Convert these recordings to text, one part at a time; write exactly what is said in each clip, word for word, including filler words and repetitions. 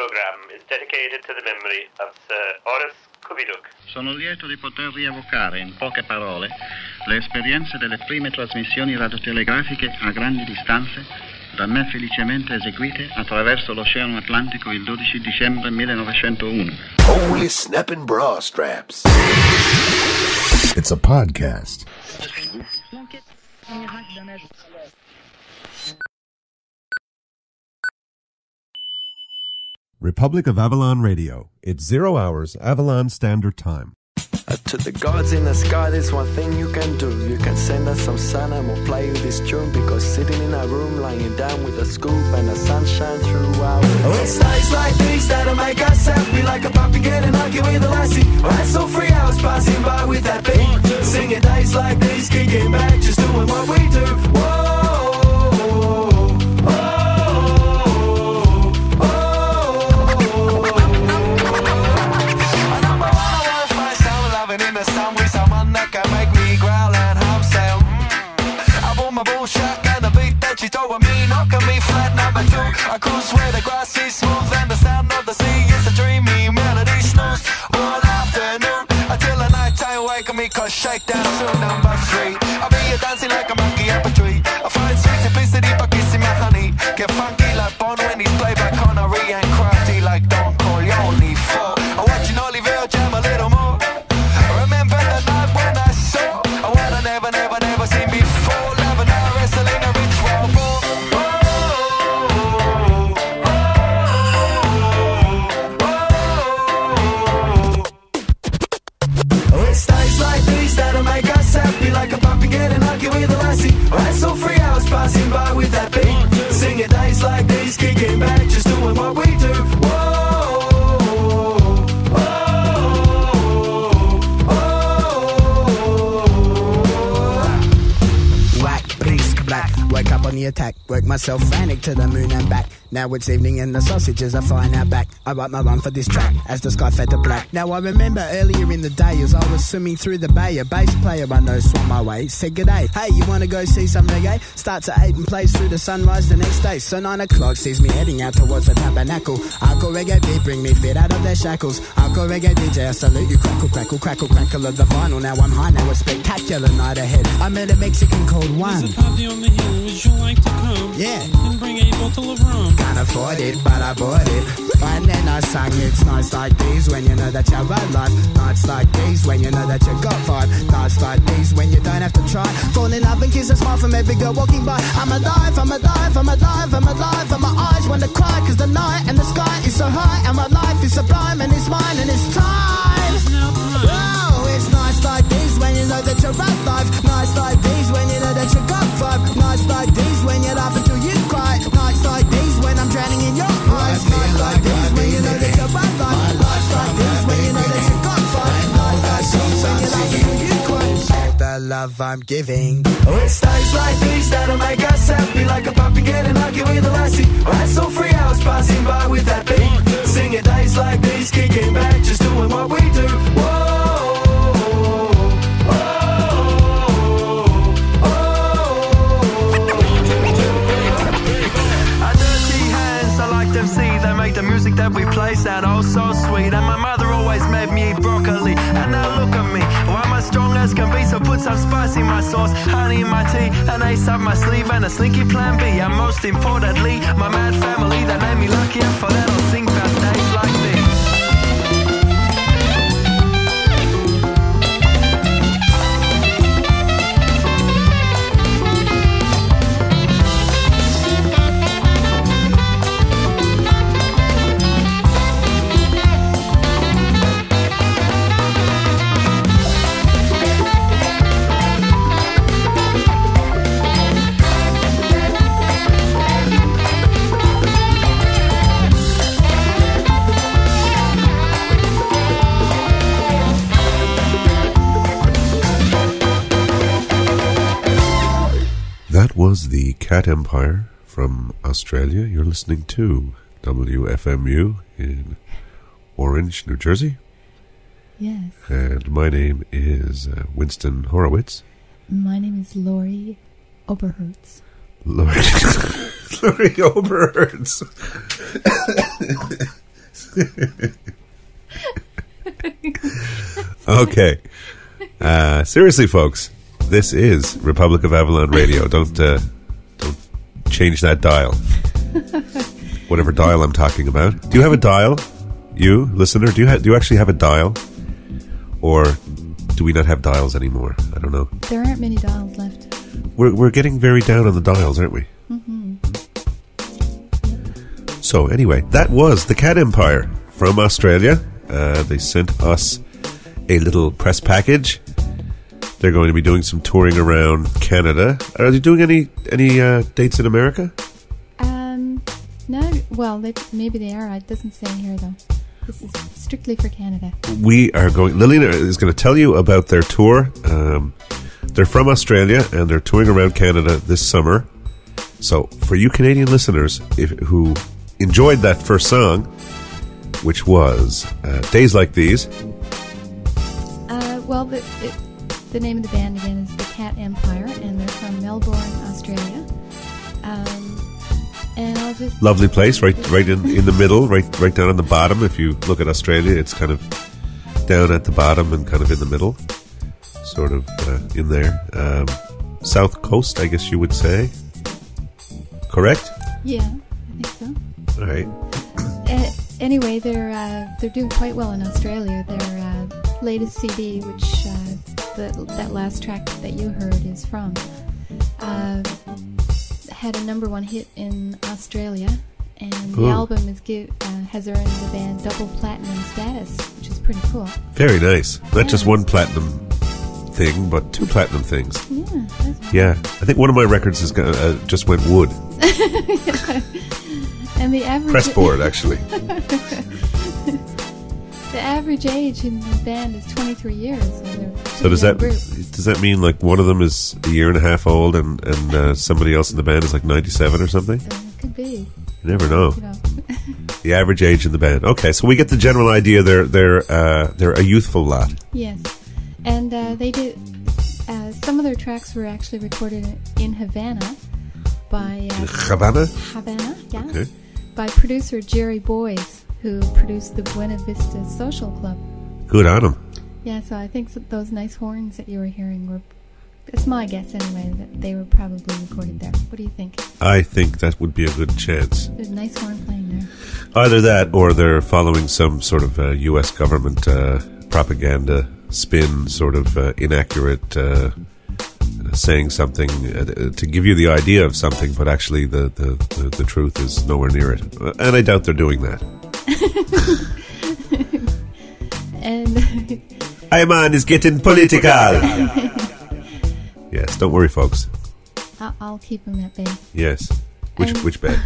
program is dedicated to the memory of Sir Horus Covyduck. Sono lieto di poter rievocare in poche parole le esperienze delle prime trasmissioni radiotelegrafiche a grandi distanze da me felicemente eseguite attraverso l'Oceano Atlantico il dodici dicembre millenovecentouno. Holy snapping bra straps. It's a podcast. Republic of Avalon Radio. It's zero hours Avalon Standard Time. Uh, to the gods in the sky, there's one thing you can do. You can send us some sun and we'll play you this tune. Because sitting in our room, lying down with a scoop and the sunshine through our window. Oh, it's nights like these that'll make us happy. Like a puppy getting lucky with a lassie. Right, so three hours passing by with that beat. Singing days like these, kicking back, just doing what we do. Whoa. I could swear the grass is smooth and the sound of the sea is a dreamy melody. Snooze all afternoon until the night time wake me, cause shake down soon. Number three, I'll be a dancing like a monkey up a tree. I find sweet simplicity by kissing my honey. Get funky like Bono when he's played by Connery, and crafty like Don Corleone. Four, I watch an Olivelle jam a little more. I remember the night when I saw what I never, never, never seen before. Love and I wrestle in a ritual ball. Right, so three hours passing by with that beat. Singing days like these, kicking back, just doing what we do. Whoa. Wake up on the attack, work myself frantic to the moon and back. Now it's evening and the sausages are flying out back. I write my rhyme for this track as the sky fed to black. Now I remember earlier in the day as I was swimming through the bay, a bass player I know swam my way, said g'day. Hey, you wanna go see some reggae? Starts at eight and plays through the sunrise the next day. So nine o'clock sees me heading out towards the tabernacle. Alco Reggae B bring me fit out of their shackles. Alco Reggae D J, I salute you. Crackle, crackle, crackle, crackle of the vinyl. Now I'm high, now a spectacular night ahead. I met a Mexican called Juan. There's a party on the hill. Would you like to come? Yeah. And bring a bottle of rum. Can't afford it, but I bought it. And then I sang, it's nights like these when you know that you're right life. Nights like these when you know that you got vibe. Nights like these when you don't have to try. Fall in love and kiss a smile from every girl walking by. I'm alive, I'm alive, I'm alive, I'm alive. And my eyes wanna cry, cause the night and the sky is so high. And my life is sublime and it's mine and it's time. It's now time. Oh, it's nights like these when you know that you're right life. Nights like these when you know that you got vibe. Nights like these when you laugh until you cry. Nights like these when I'm drowning in your eyes. Nights like these when you know that you're right life. Nights like these when you know that you got fight. Nights like these when you laugh until you cry. The love I'm giving. Oh, it's nights like these that'll make us happy. Like a puppy getting lucky with a lassie. Right, so three hours passing by with that beat. Singing days like these, kicking back, just doing what we do. Whoa. They make the music that we play sound oh so sweet. And my mother always made me eat broccoli. And now look at me, well, I'm as strong as can be. So put some spice in my sauce, honey in my tea, an ace up my sleeve and a slinky plan B. And most importantly, my mad family, they made me lucky. And for that I'll sing about days like this. That was The Cat Empire from Australia. You're listening to W F M U in Orange, New Jersey. Yes. And my name is uh, Winston Horowitz. My name is Laurie Oberhertz. Laurie, Laurie Oberhertz. Okay. Uh, seriously, folks, this is Republic of Avalon Radio. Don't uh, don't change that dial. Whatever dial I'm talking about. Do you have a dial? You, listener, do you, ha- do you actually have a dial? Or do we not have dials anymore? I don't know. There aren't many dials left. We're, we're getting very down on the dials, aren't we? Mm-hmm. Yeah. So, anyway, that was The Cat Empire from Australia. Uh, they sent us a little press package. They're going to be doing some touring around Canada. Are they doing any any uh, dates in America? Um, no. Well, they, maybe they are. It doesn't say here, though. This is strictly for Canada. We are going... Lillian is going to tell you about their tour. Um, they're from Australia, and they're touring around Canada this summer. So, for you Canadian listeners if, who enjoyed that first song, which was uh, Days Like These... Uh, well, the, it, the name of the band, again, is The Cat Empire, and they're from Melbourne, Australia. Um, and I'll just... Lovely place, right right in, in the middle, right right down on the bottom. If you look at Australia, it's kind of down at the bottom and kind of in the middle, sort of uh, in there. Um, South Coast, I guess you would say. Correct? Yeah, I think so. All right. Uh, anyway, they're, uh, they're doing quite well in Australia. They're... Uh, latest C D, which uh, the, that last track that you heard is from, uh, had a number one hit in Australia, and the Ooh. album is give, uh, has earned the band double platinum status, which is pretty cool. Very nice. Not yeah. just one platinum thing, but two platinum things. Yeah. That's yeah. I think one of my records is gonna, uh, just went wood. And the average pressboard actually. The average age in the band is twenty-three years. So does that group. does that mean like one of them is a year and a half old, and and uh, somebody else in the band is like ninety-seven or something? Uh, could be. You never know. You know. The average age in the band. Okay, so we get the general idea. They're they're uh, they're a youthful lot. Yes, and uh, they do. Uh, some of their tracks were actually recorded in Havana by uh, Havana. Havana, yeah. Okay. By producer Jerry Boyes, who produced the Buena Vista Social Club. Good on them. Yeah, so I think those nice horns that you were hearing were... It's my guess, anyway, that they were probably recorded there. What do you think? I think that would be a good chance. There's nice horn playing there. Either that, or they're following some sort of uh, U S government uh, propaganda spin, sort of uh, inaccurate, uh, saying something uh, to give you the idea of something, but actually the, the, the, the truth is nowhere near it. And I doubt they're doing that. And Ayman is getting political. Yes, don't worry, folks. I'll, I'll keep him at bay. Yes. Which um, which bay?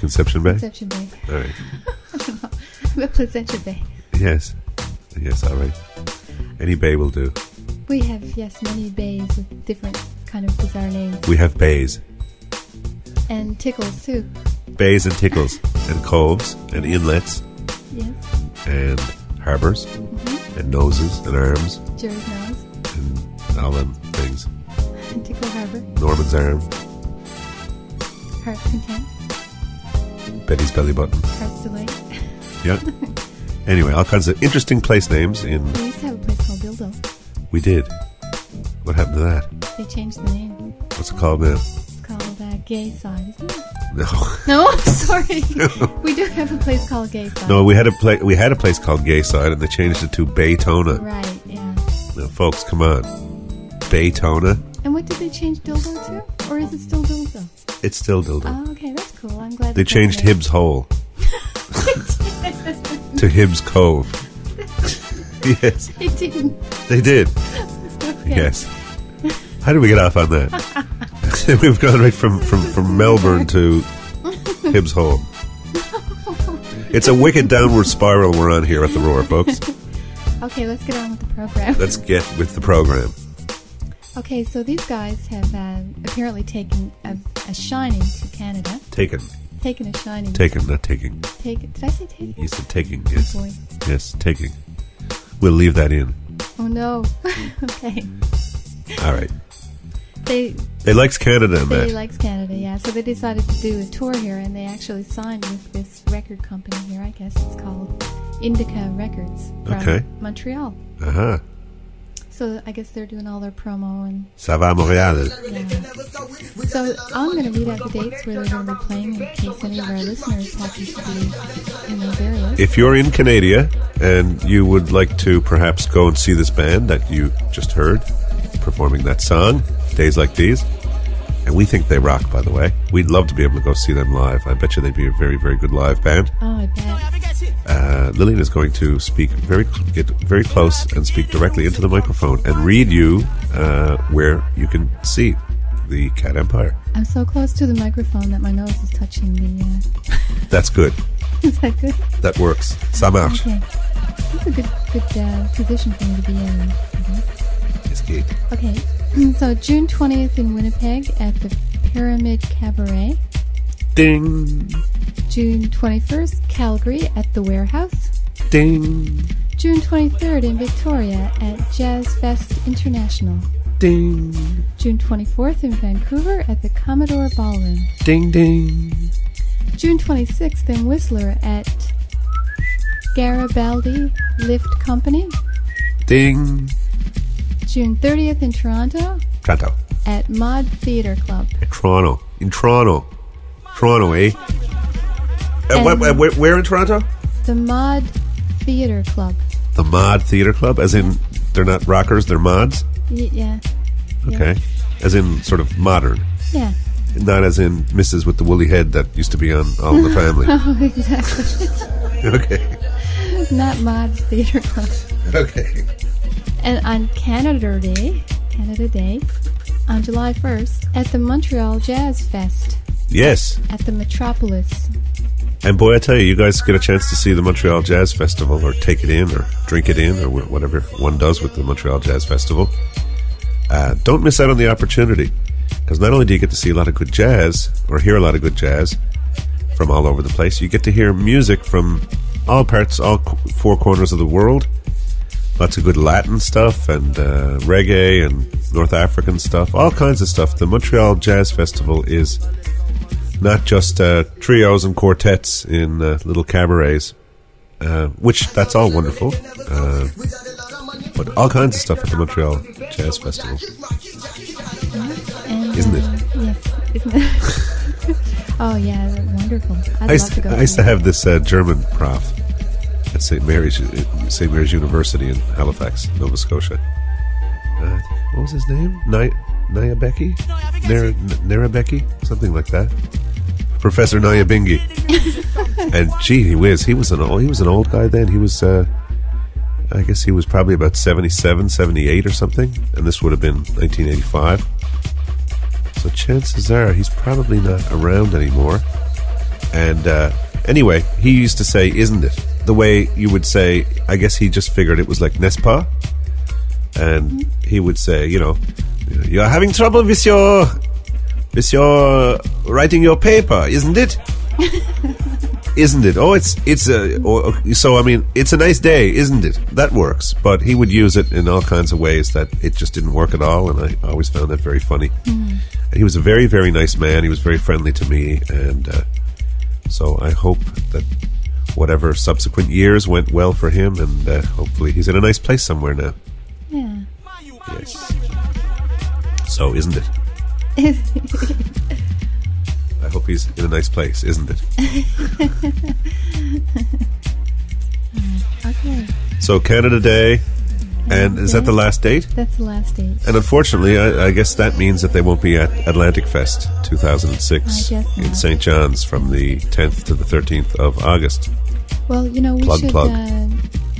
Conception Bay? Conception Bay. All right. The Placentia Bay. Yes. Yes, all right. Any bay will do. We have, yes, many bays with different kind of bizarre names. We have bays. And tickles, too. Bays and tickles and coves and inlets, yes, and harbors, mm-hmm, and noses and arms. Jerry's nose and all them things. And Tickle Harbor. Norman's arm. Heart's Content. Betty's belly button. Heart's Delight. Yep. Anyway, all kinds of interesting place names in. We used to have a place called Dildo. We did. What happened to that? They changed the name. What's it called now? Called uh, Gay Side, isn't it? No. No, sorry. No. We do have a place called Gay Side. No, we had a place. We had a place called Gay Side, and they changed it to Baytona. Right. Yeah. Now, folks, come on, Baytona. And what did they change Dildo to? Or is it still Dildo? It's still Dildo. Oh, okay, that's cool. I'm glad they changed Hibbs Hole to Hibbs Cove. Yes. They didn't. They did. Okay. Yes. How did we get off on that? We've gone right from, from, from Melbourne to Hibbs Hole. It's a wicked downward spiral we're on here at the Roar, folks. Okay, let's get on with the program. Let's get with the program. Okay, so these guys have uh, apparently taken a, a shining to Canada. Taken. Taken a shining. Taken, not taking. Take, did I say taking? You said taking, yes. Oh, yes, taking. We'll leave that in. Oh, no. Okay. All right. They they likes Canada, man. They likes Canada, yeah. So they decided to do a tour here, and they actually signed with this record company here. I guess it's called Indica Records from okay. Montreal. Uh huh. So I guess they're doing all their promo and. Ça va à Montréal. Yeah. So I'm going to read out the dates where they're going to be playing in case any of our listeners happen to be in those areas. If you're in Canada and you would like to perhaps go and see this band that you just heard performing that song, Days Like These, and we think they rock, by the way. We'd love to be able to go see them live. I bet you they'd be a very, very good live band. Oh, I bet. Uh, Lillian is going to speak very, get very close and speak directly into the microphone and read you uh, where you can see the Cat Empire. I'm so close to the microphone that my nose is touching the... Uh... That's good. Is that good? That works. Ça marche. Okay. That's a good, good uh, position for me to be in, I guess. Okay, so June twentieth in Winnipeg at the Pyramid Cabaret. Ding! June twenty-first, Calgary at the Warehouse. Ding! June twenty-third in Victoria at Jazz Fest International. Ding! June twenty-fourth in Vancouver at the Commodore Ballroom. Ding, ding! June twenty-sixth in Whistler at Garibaldi Lift Company. Ding! June thirtieth in Toronto. Toronto. At Mod Theatre Club. At Toronto. In Toronto. Toronto, eh? At what, at where, where in Toronto? The Mod Theatre Club. The Mod Theatre Club? As in, they're not rockers, they're mods? Y yeah. Okay. Yeah. As in, sort of modern. Yeah. Not as in Missus with the woolly head that used to be on All in the Family. Oh, exactly. Okay. Not Mod's Theatre Club. Okay. And on Canada Day, Canada Day, on July first, at the Montreal Jazz Fest. Yes. At the Metropolis. And boy, I tell you, you guys get a chance to see the Montreal Jazz Festival, or take it in, or drink it in, or whatever one does with the Montreal Jazz Festival. Uh, don't miss out on the opportunity, because not only do you get to see a lot of good jazz, or hear a lot of good jazz from all over the place, you get to hear music from all parts, all four corners of the world. Lots of good Latin stuff and uh, reggae and North African stuff. All kinds of stuff. The Montreal Jazz Festival is not just uh, trios and quartets in uh, little cabarets, uh, which that's all wonderful, uh, but all kinds of stuff at the Montreal Jazz Festival. And, Isn't it? Uh, yes, isn't it? Oh, yeah, wonderful. I'd I used, love to go I used to have this uh, German prof at Saint Mary's, Saint Mary's University in Halifax, Nova Scotia. Uh, what was his name? Ny Nyabeki? Nara Narabeki? Something like that. Professor Nyabingi. And gee whiz, he was an old, he was an old guy then. He was, uh, I guess he was probably about seventy-seven, seventy-eight or something. And this would have been nineteen eighty-five. So chances are he's probably not around anymore. And uh, anyway, he used to say, isn't it? The way you would say, I guess he just figured it was like n'est-ce pas, and he would say, you know, you're having trouble with your with your writing your paper, isn't it? Isn't it? Oh, it's it's a or, so I mean, it's a nice day, isn't it? That works, but he would use it in all kinds of ways that it just didn't work at all, and I always found that very funny. Mm. And he was a very, very nice man. He was very friendly to me, and uh, so I hope that whatever subsequent years went well for him, and uh, hopefully he's in a nice place somewhere now. Yeah. Yes. So, isn't it? I hope he's in a nice place, isn't it? Okay. So, Canada Day, and is that the last date? That's the last date. And unfortunately, I, I guess that means that they won't be at Atlantic Fest two thousand six in Saint John's from the tenth to the thirteenth of August. Well, you know, we plug, should plug. Uh,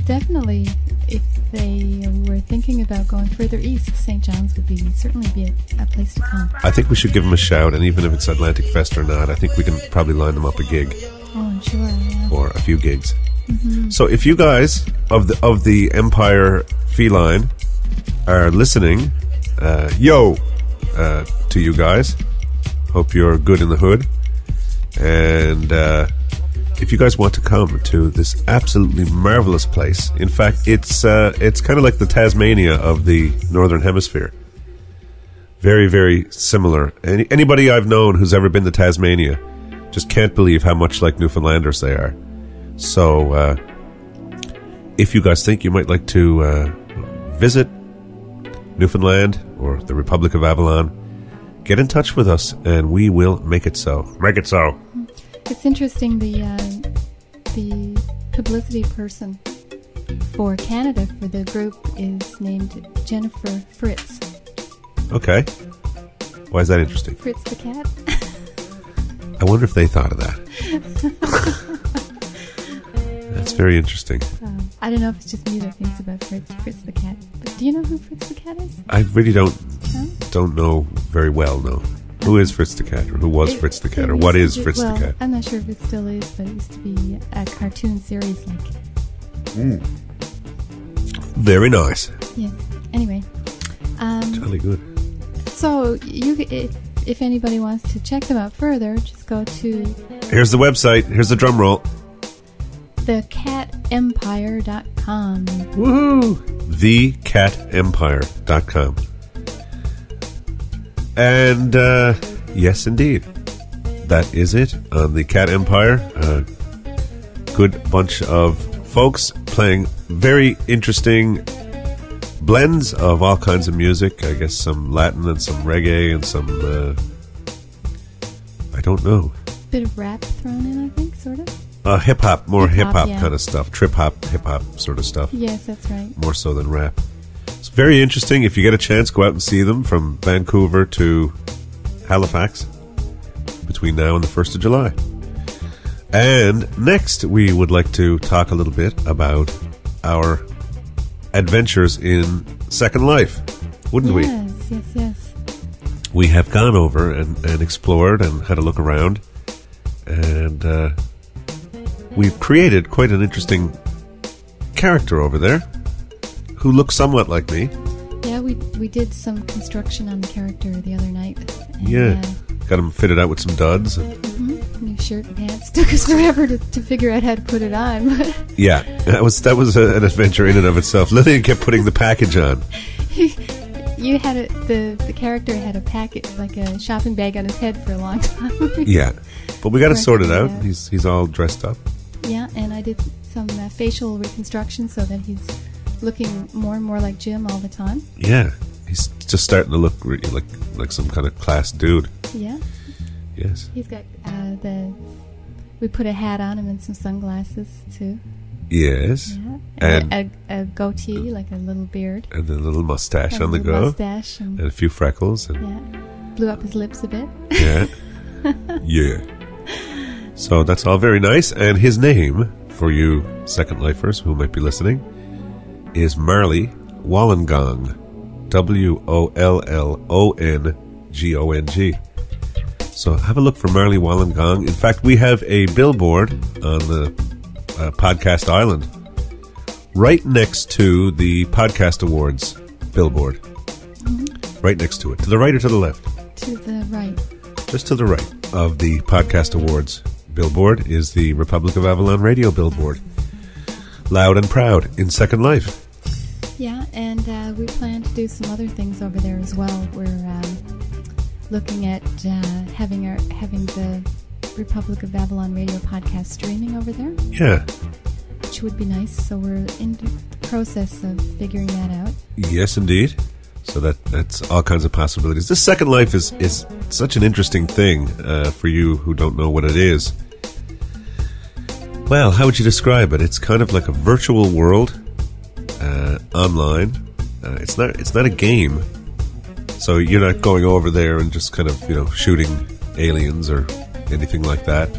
definitely, if they were thinking about going further east, Saint John's would be certainly be a, a place to come. I think we should give them a shout, and even if it's Atlantic Fest or not, I think we can probably line them up a gig. Oh, I'm sure. Yeah. Or a few gigs. Mm-hmm. So if you guys of the of the Empire feline are listening, uh, yo uh, to you guys. Hope you're good in the hood. And uh, if you guys want to come to this absolutely marvelous place, in fact, it's uh, it's kind of like the Tasmania of the Northern Hemisphere. Very, very similar. Any, anybody I've known who's ever been to Tasmania just can't believe how much like Newfoundlanders they are. So, uh, if you guys think you might like to uh, visit Newfoundland or the Republic of Avalon, get in touch with us and we will make it so. Make it so. It's interesting, the uh, the publicity person for Canada for the group is named Jennifer Fritz. Okay. Why is that interesting? Fritz the Cat. I wonder if they thought of that. That's very interesting. Um, I don't know if it's just me that thinks about Fritz, Fritz the Cat. But do you know who Fritz the Cat is? I really don't huh? don't know very well, no. Who is Fritz the Cat? Or who was it, Fritz the Cat? Or what is be, Fritz well, the Cat? I'm not sure if it still is, but it used to be a cartoon series like... Mm. Very nice. Yes. Anyway. Um, Jolly good. So, you, if, if anybody wants to check them out further, just go to... Here's the website. Here's the drum roll. The Cat Empire dot com. Woohoo! The Cat Empire dot com. And, uh, yes, indeed. That is it on The Cat Empire. A good bunch of folks playing very interesting blends of all kinds of music. I guess some Latin and some reggae and some, uh, I don't know. Bit of rap thrown in, I think, sort of. Uh, hip-hop, more hip-hop hip yeah. kind of stuff. Trip-hop, hip-hop sort of stuff. Yes, that's right. More so than rap. It's very interesting. If you get a chance, go out and see them from Vancouver to Halifax between now and the first of July. And next, we would like to talk a little bit about our adventures in Second Life, wouldn't we? Yes, yes, yes. We have gone over and, and explored and had a look around, and uh, we've created quite an interesting character over there who looks somewhat like me. Yeah, we we did some construction on the character the other night. And, yeah, uh, got him fitted out with some duds. And, mm-hmm. New shirt and pants. Took us forever to, to figure out how to put it on. Yeah, that was that was a, an adventure in and of itself. Lillian kept putting the package on. You had a, the the character had a packet, like a shopping bag on his head for a long time. Yeah, but we got it sorted out. out. He's he's all dressed up. Yeah, and I did some uh, facial reconstruction so that he's looking more and more like Jim all the time. Yeah, he's just starting to look really like like some kind of class dude. Yeah. Yes. He's got uh, the. We put a hat on him and some sunglasses too. Yes. Yeah. And, and a, a goatee, uh, like a little beard. And a little mustache and on the go. Mustache and, and a few freckles. And yeah. Blew up his lips a bit. Yeah. Yeah. So that's all very nice. And his name, for you Second Lifers who might be listening, is Marley Wollongong, W O L L O N G O N G. So have a look for Marley Wollongong. In fact, we have a billboard on the uh, Podcast Island right next to the Podcast Awards billboard. Mm-hmm. Right next to it. To the right or to the left? To the right. Just to the right of the Podcast Awards billboard is the Republic of Avalon radio billboard. Loud and proud in Second Life. Yeah, and uh, we plan to do some other things over there as well. We're um, looking at uh, having our having the Republic of Avalon radio podcast streaming over there. Yeah, which would be nice. So we're in the process of figuring that out. Yes, indeed. So that that's all kinds of possibilities. This Second Life is is such an interesting thing uh, for you who don't know what it is. Well, how would you describe it? It's kind of like a virtual world, uh, online. Uh, it's not. It's not a game, so you're not going over there and just kind of, you know, shooting aliens or anything like that.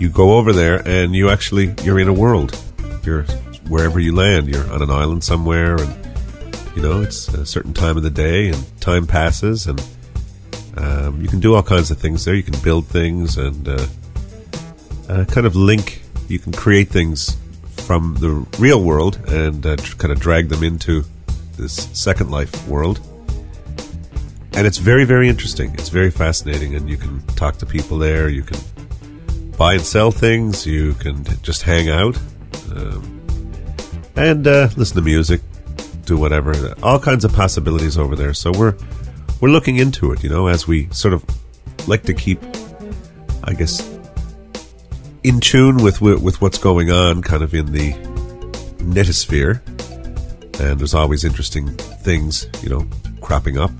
You go over there and you actually you're in a world. You're wherever you land. You're on an island somewhere, and you know it's a certain time of the day, and time passes, and um, you can do all kinds of things there. You can build things and uh, uh, kind of link. You can create things from the real world and uh, kind of drag them into this Second Life world. And it's very, very interesting. It's very fascinating. And you can talk to people there. You can buy and sell things. You can just hang out. Um, and uh, listen to music. Do whatever. All kinds of possibilities over there. So we're we're looking into it, you know, as we sort of like to keep, I guess, in tune with with what's going on kind of in the netosphere. And there's always interesting things, you know, cropping up.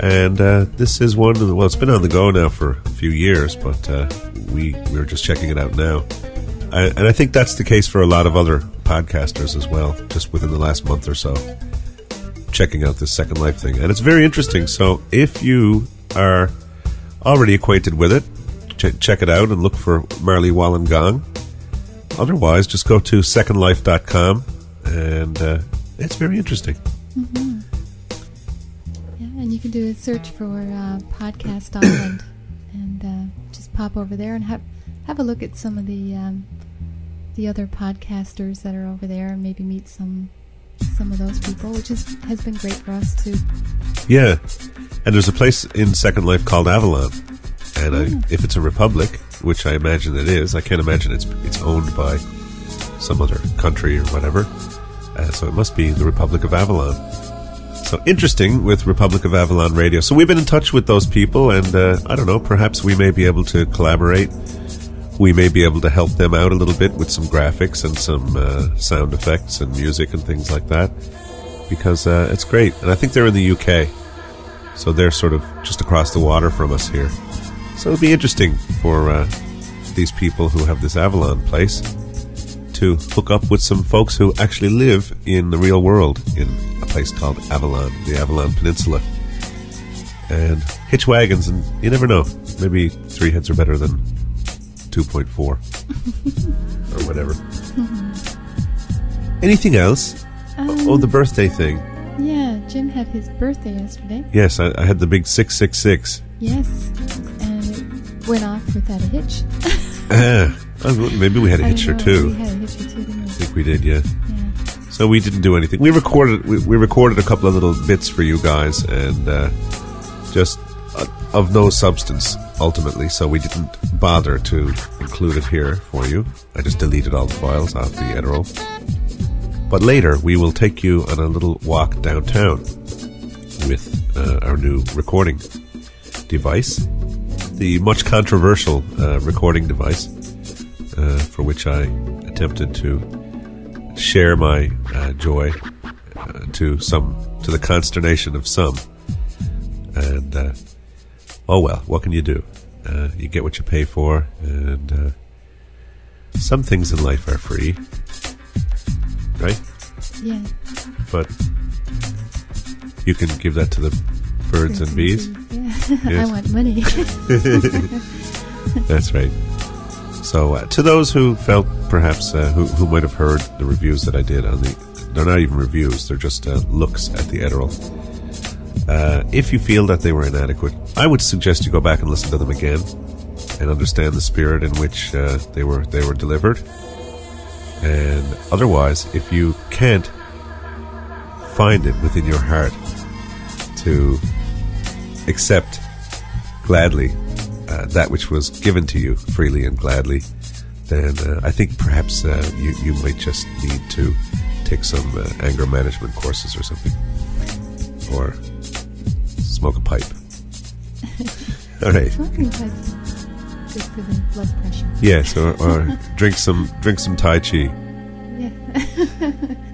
And uh, this is one of the, well, it's been on the go now for a few years, but uh, we, we were just checking it out now. I, and I think that's the case for a lot of other podcasters as well, just within the last month or so, checking out this Second Life thing. And it's very interesting, so if you are already acquainted with it, ch check it out and look for Marley Wollongong. Otherwise, just go to second life dot com, and uh, it's very interesting. Mm-hmm. Yeah, and you can do a search for uh, Podcast Island and uh, just pop over there and have have a look at some of the um, the other podcasters that are over there, and maybe meet some some of those people, which is, has been great for us too. Yeah, and there's a place in Second Life called Avalon, and yeah. I, if it's a republic, which I imagine it is, I can't imagine it's it's owned by some other country or whatever. Uh, so it must be the Republic of Avalon. So interesting with Republic of Avalon Radio. So we've been in touch with those people, and uh, I don't know, perhaps we may be able to collaborate. We may be able to help them out a little bit with some graphics and some uh, sound effects and music and things like that, because uh, it's great. And I think they're in the U K, so they're sort of just across the water from us here. So it'll be interesting for uh, these people who have this Avalon place to hook up with some folks who actually live in the real world in a place called Avalon, the Avalon Peninsula. And hitch wagons, and you never know, maybe three heads are better than two point four or whatever. Mm-hmm. Anything else? Um, oh, the birthday thing. Yeah, Jim had his birthday yesterday. Yes, I, I had the big six six six. Yes, and it went off without a hitch. Ah, maybe we had a hitch or two. We had a hitch or two, didn't we? I think we did, yeah. Yeah. So we didn't do anything. We recorded we, we recorded a couple of little bits for you guys, and uh, just of no substance, ultimately, so we didn't bother to include it here for you. I just deleted all the files off the Edirol. But later, we will take you on a little walk downtown with uh, our new recording device, the much controversial uh, recording device, uh, for which I attempted to share my uh, joy uh, to some, to the consternation of some, and. Uh, Oh well, what can you do? Uh, you get what you pay for, and uh, some things in life are free, right? Yeah. But you can give that to the birds, birds and bees. And bees. Yeah. Yes. I want money. That's right. So uh, to those who felt perhaps uh, who, who might have heard the reviews that I did on the, they're not even reviews, they're just uh, looks at the Edirol. Uh, if you feel that they were inadequate, I would suggest you go back and listen to them again and understand the spirit in which uh, they were they were delivered. And otherwise, if you can't find it within your heart to accept gladly uh, that which was given to you freely and gladly, then uh, I think perhaps uh, you, you might just need to take some uh, anger management courses or something. Or smoke a pipe. All right. Smoking pipe's good for the blood pressure. Yes, or, or drink some drink some Tai Chi. Yeah.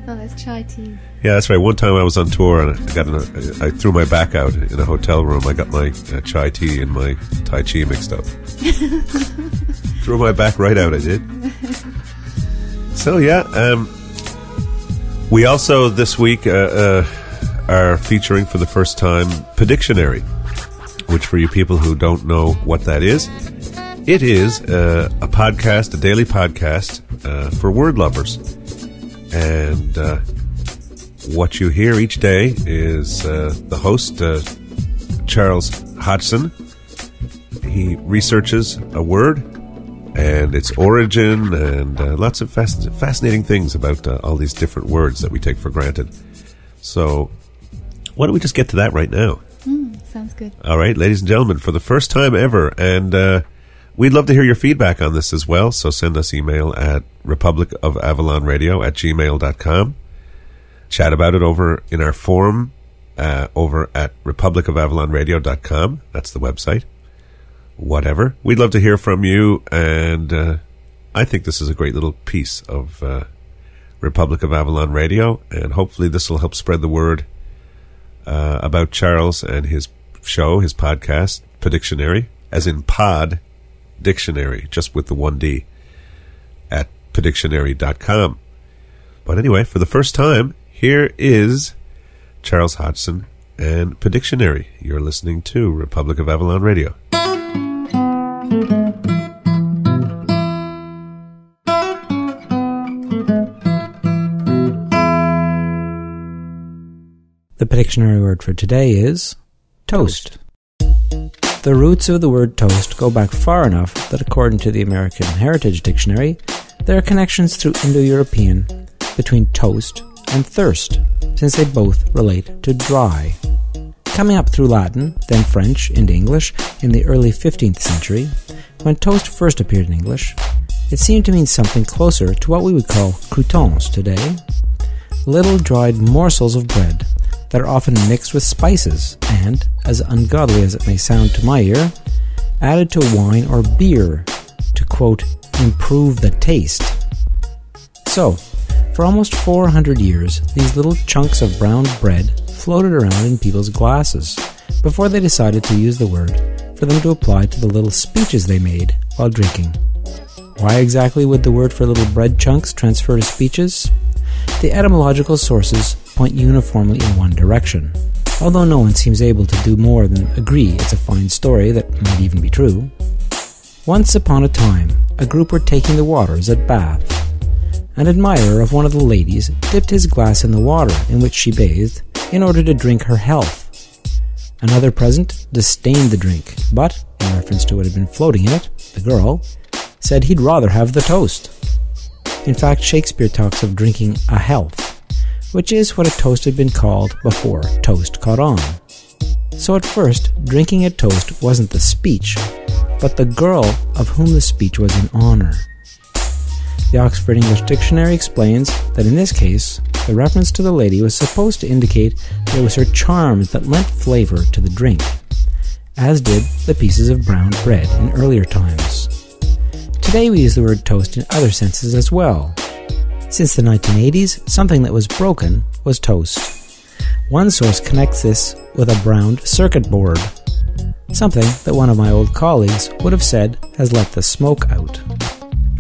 No, that's chai tea. Yeah, that's right. One time I was on tour and I got in a, I threw my back out in a hotel room. I got my uh, chai tea and my Tai Chi mixed up. Threw my back right out, I did. So, yeah. Um, we also, this week... Uh, uh, are featuring for the first time Podictionary, which for you people who don't know what that is, it is uh, a podcast, a daily podcast uh, for word lovers. And uh, what you hear each day is uh, the host, uh, Charles Hodgson. He researches a word and its origin and uh, lots of fasc fascinating things about uh, all these different words that we take for granted. So... why don't we just get to that right now? Mm, sounds good. All right, ladies and gentlemen, for the first time ever, and uh, we'd love to hear your feedback on this as well, so send us email at republicofavalonradio at gmail dot com. Chat about it over in our forum uh, over at republic of avalon radio dot com. That's the website. Whatever. We'd love to hear from you, and uh, I think this is a great little piece of uh, Republic of Avalon Radio, and hopefully this will help spread the word uh, about Charles and his show, his podcast, Podictionary, as in Pod Dictionary, just with the one D, at podictionary dot com. But anyway, for the first time, here is Charles Hodgson and Podictionary. You're listening to Republic of Avalon Radio. The Podictionary word for today is toast. toast. The roots of the word toast go back far enough that, according to the American Heritage Dictionary, there are connections through Indo-European between toast and thirst, since they both relate to dry. Coming up through Latin, then French, into English in the early fifteenth century, when toast first appeared in English, it seemed to mean something closer to what we would call croutons today, little dried morsels of bread that are often mixed with spices and, as ungodly as it may sound to my ear, added to wine or beer to, quote, improve the taste. So, for almost four hundred years, these little chunks of brown bread floated around in people's glasses before they decided to use the word for them to apply to the little speeches they made while drinking. Why exactly would the word for little bread chunks transfer to speeches? The etymological sources point uniformly in one direction, although no one seems able to do more than agree it's a fine story that might even be true. Once upon a time, a group were taking the waters at Bath. An admirer of one of the ladies dipped his glass in the water in which she bathed in order to drink her health. Another present disdained the drink, but, in reference to what had been floating in it, the girl, said he'd rather have the toast. In fact, Shakespeare talks of drinking a health, which is what a toast had been called before toast caught on. So at first, drinking a toast wasn't the speech, but the girl of whom the speech was in honor. The Oxford English Dictionary explains that in this case, the reference to the lady was supposed to indicate that it was her charms that lent flavor to the drink, as did the pieces of brown bread in earlier times. Today we use the word toast in other senses as well. Since the nineteen eighties, something that was broken was toast. One source connects this with a browned circuit board, something that one of my old colleagues would have said has let the smoke out.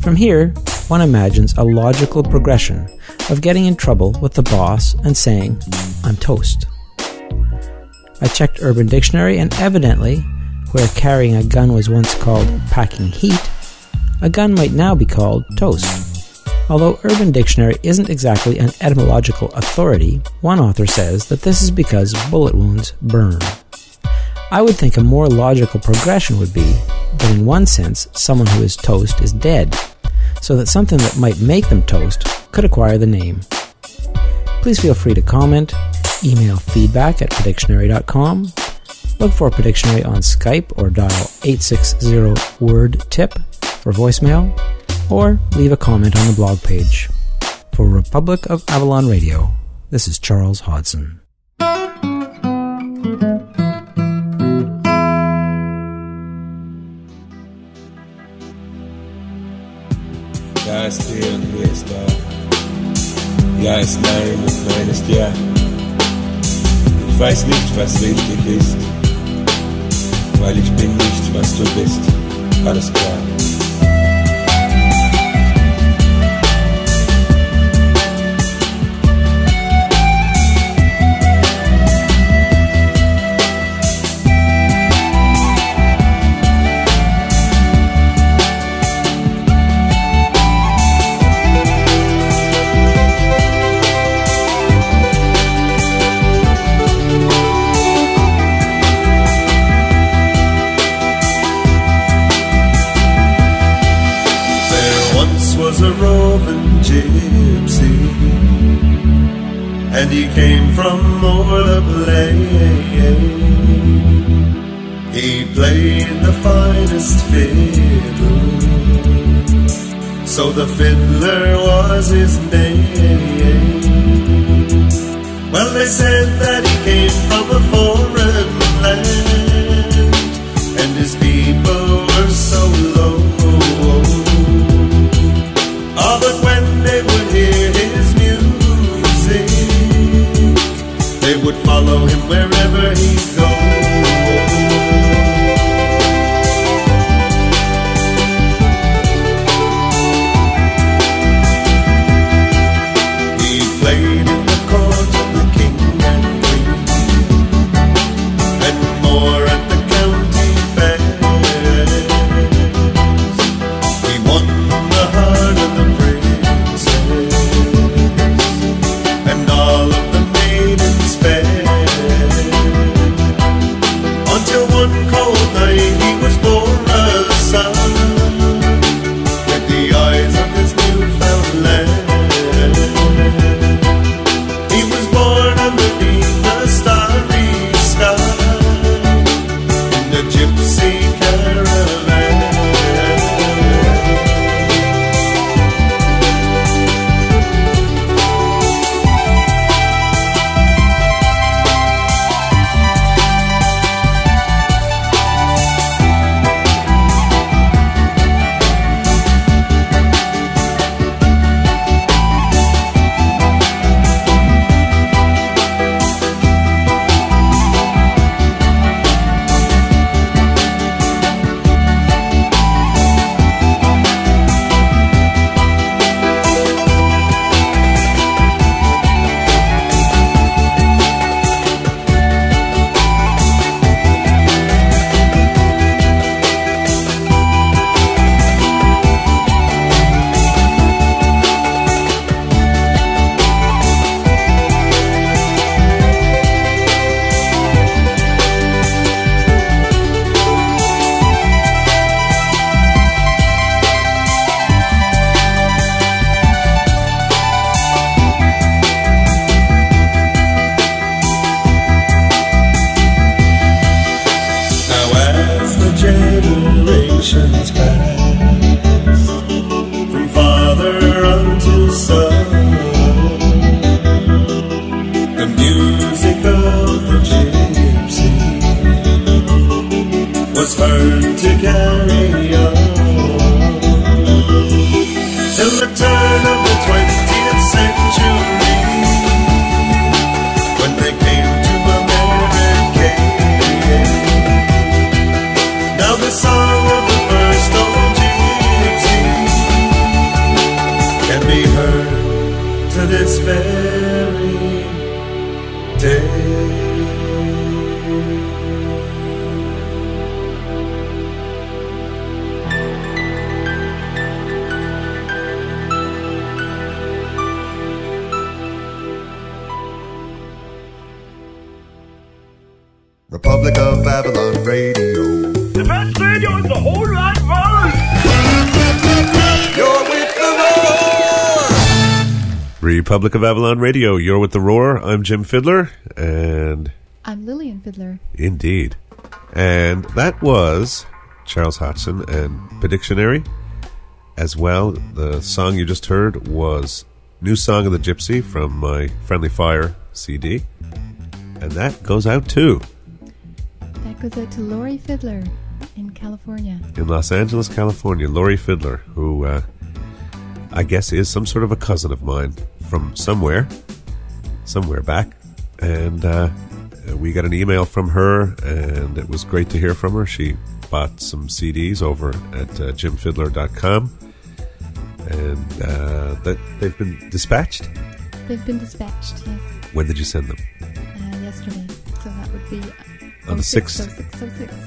From here, one imagines a logical progression of getting in trouble with the boss and saying, "I'm toast." I checked Urban Dictionary, and evidently, where carrying a gun was once called packing heat, a gun might now be called toast. Although Urban Dictionary isn't exactly an etymological authority, one author says that this is because bullet wounds burn. I would think a more logical progression would be that in one sense someone who is toast is dead, so that something that might make them toast could acquire the name. Please feel free to comment, email feedback at podictionary dot com, look for Podictionary on Skype or dial eight six zero word tip for voicemail, or leave a comment on the blog page. For Republic of Avalon Radio, this is Charles Hodgson. Yeah, it's still here, it's there. Yeah, it's nine with minus, yeah. Ich weiß nicht, was wichtig ist, weil ich bin nicht, was du bist. Alles klar. A roving gypsy, and he came from over the plain. He played the finest fiddle, so the fiddler was his name. Well, 'cause they said that he came from a foreign land, and his people were so low. Oh, but when they would hear his music, they would follow him wherever he goes. Republic of Avalon Radio, the best radio in the whole wide world. You're with the Roar. Republic of Avalon Radio, you're with the Roar. I'm Jim Fidler, and I'm Lillian Fidler. Indeed, and that was Charles Hodgson and Podictionary, as well. The song you just heard was "New Song of the Gypsy" from my Friendly Fire C D, and that goes out too. Goes out to Laurie Fidler in California. In Los Angeles, California. Laurie Fidler, who uh, I guess is some sort of a cousin of mine from somewhere, somewhere back. And uh, we got an email from her, and it was great to hear from her. She bought some C Ds over at uh, jim fidler dot com, and uh, that they've been dispatched? They've been dispatched, yes. When did you send them? Uh, yesterday. So that would be... on the sixth,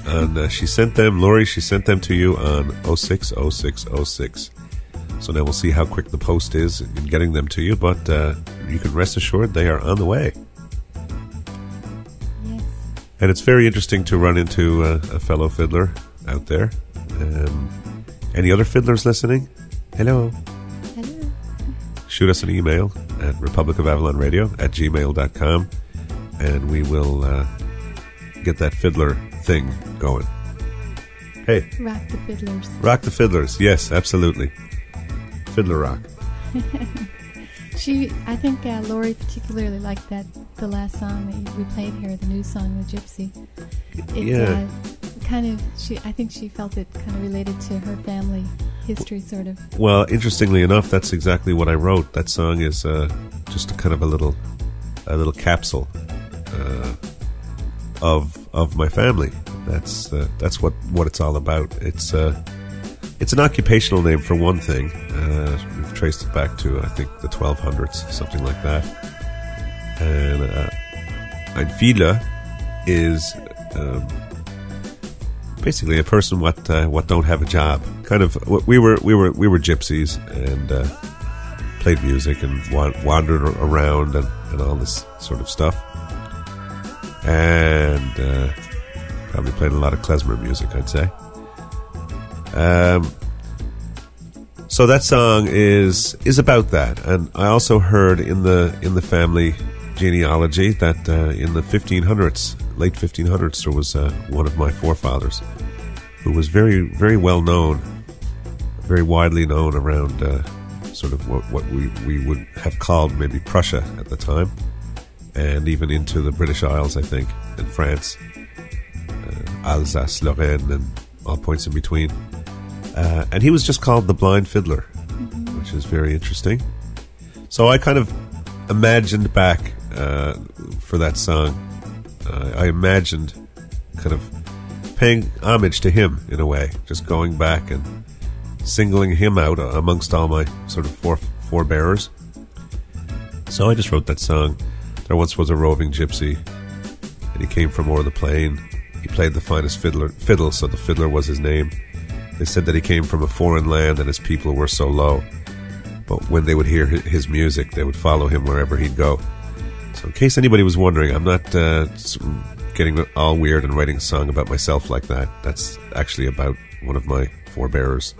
and uh, she sent them, Laurie, she sent them to you on oh six oh six oh six. So now we'll see how quick the post is in getting them to you, but uh, you can rest assured they are on the way. Yes. And it's very interesting to run into uh, a fellow fiddler out there. Um, any other fiddlers listening? Hello. Hello. Shoot us an email at republic of avalon radio at gmail dot com, and we will... Uh, get that fiddler thing going. Hey, rock the fiddlers. Rock the fiddlers. Yes, absolutely. Fiddler rock. She, I think uh, Laurie particularly liked that, the last song that we played here, the new song, The Gypsy. It, yeah. Uh, kind of, she, I think she felt it kind of related to her family history, sort of. Well, interestingly enough, that's exactly what I wrote. That song is uh, just kind of a little, a little capsule uh, of of my family. That's uh, that's what, what it's all about. It's uh, it's an occupational name for one thing. Uh, we've traced it back to, I think, the twelve hundreds, something like that. And uh, ein Fiedler is um, basically a person what uh, what don't have a job. Kind of, we were we were we were gypsies and uh, played music and wa wandered around and, and all this sort of stuff. And uh, probably played a lot of klezmer music, I'd say. Um, so that song is is about that, and I also heard in the in the family genealogy that uh, in the fifteen hundreds, late fifteen hundreds, there was uh, one of my forefathers who was very very well known, very widely known around uh, sort of what, what we, we would have called maybe Prussia at the time, and even into the British Isles, I think, and France, uh, Alsace, Lorraine, and all points in between. Uh, and he was just called the Blind Fiddler, mm-hmm. which is very interesting. So I kind of imagined back uh, for that song. Uh, I imagined kind of paying homage to him in a way, just going back and singling him out amongst all my sort of fore forebearers. So I just wrote that song. There once was a roving gypsy, and he came from o'er the plain. He played the finest fiddler, fiddle, so the fiddler was his name. They said that he came from a foreign land and his people were so low. But when they would hear his music, they would follow him wherever he'd go. So in case anybody was wondering, I'm not uh, getting all weird and writing a song about myself like that. That's actually about one of my forebearers.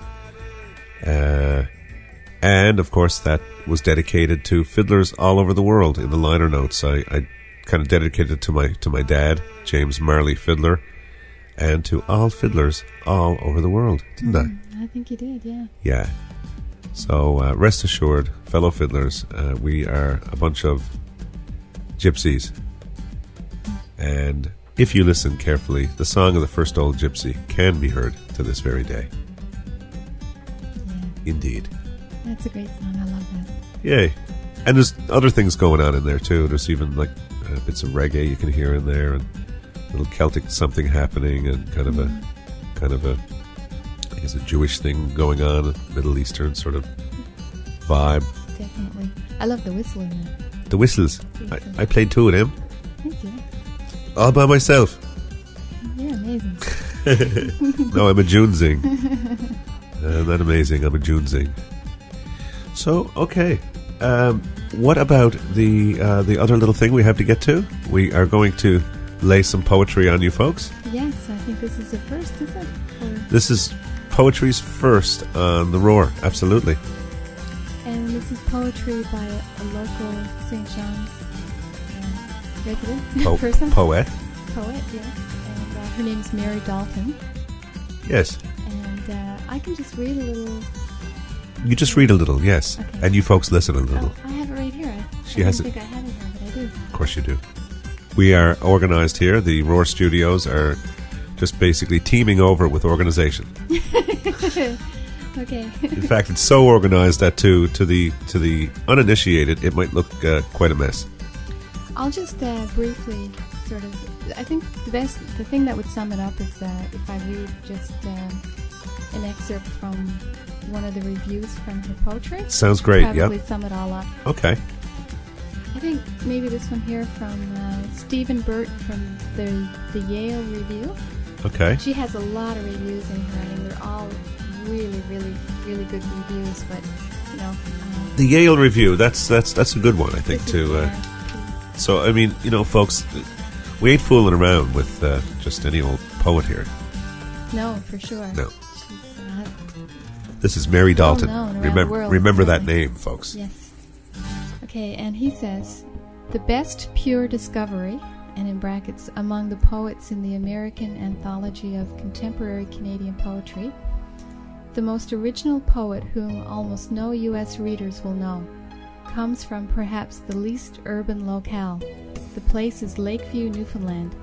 Uh, and, of course, that was dedicated to fiddlers all over the world. In the liner notes, I... I kind of dedicated to my to my dad, James Marley Fidler, and to all fiddlers all over the world, didn't mm, I? I think you did, yeah. Yeah. So uh, rest assured, fellow fiddlers, uh, we are a bunch of gypsies. And if you listen carefully, the song of the first old gypsy can be heard to this very day. Yeah. Indeed. That's a great song. I love that. Yay. And there's other things going on in there, too. There's even, like, Uh, bits of reggae you can hear in there, and a little Celtic something happening, and kind of a, kind of a, I guess a Jewish thing going on, a Middle Eastern sort of vibe. Definitely, I love the whistle in there. The whistles. The whistle. I, I played two of them. Thank you. All by myself. You're amazing. No, I'm a Junzing. uh, not amazing. I'm a Junzing. So okay. Um, what about the uh, the other little thing we have to get to? We are going to lay some poetry on you folks. Yes, I think this is the first, is it? Or this is poetry's first on The Roar, absolutely. And this is poetry by a local Saint John's uh, resident po person. Poet. Poet, yes. And uh, her name's Mary Dalton. Yes. And uh, I can just read a little... You just read a little, yes. Okay. And you folks listen a little. Oh, I have it right here. I, she I has don't it. think I have it here, but I do. Of course you do. We are organized here. The Roar Studios are just basically teeming over with organization. Okay. In fact, it's so organized that to, to, the, to the uninitiated, it might look uh, quite a mess. I'll just uh, briefly sort of... I think the best, the thing that would sum it up is uh, if I read just uh, an excerpt from... one of the reviews from her poetry. Sounds great, yeah. Probably yep. sum it all up. Okay. I think maybe this one here from uh, Stephen Burt from the the Yale Review. Okay. She has a lot of reviews in her, and they're all really, really, really good reviews. But you know, uh, the Yale Review. That's that's that's a good one, I think, too. Uh, so I mean, you know, folks, we ain't fooling around with uh, just any old poet here. No, for sure. No. This is Mary Dalton. Oh, no, remember world, remember that name, folks. Yes. Okay, and he says, the best pure discovery, and in brackets, among the poets in the American Anthology of Contemporary Canadian Poetry, the most original poet whom almost no U S readers will know, comes from perhaps the least urban locale. The place is Lakeview, Newfoundland.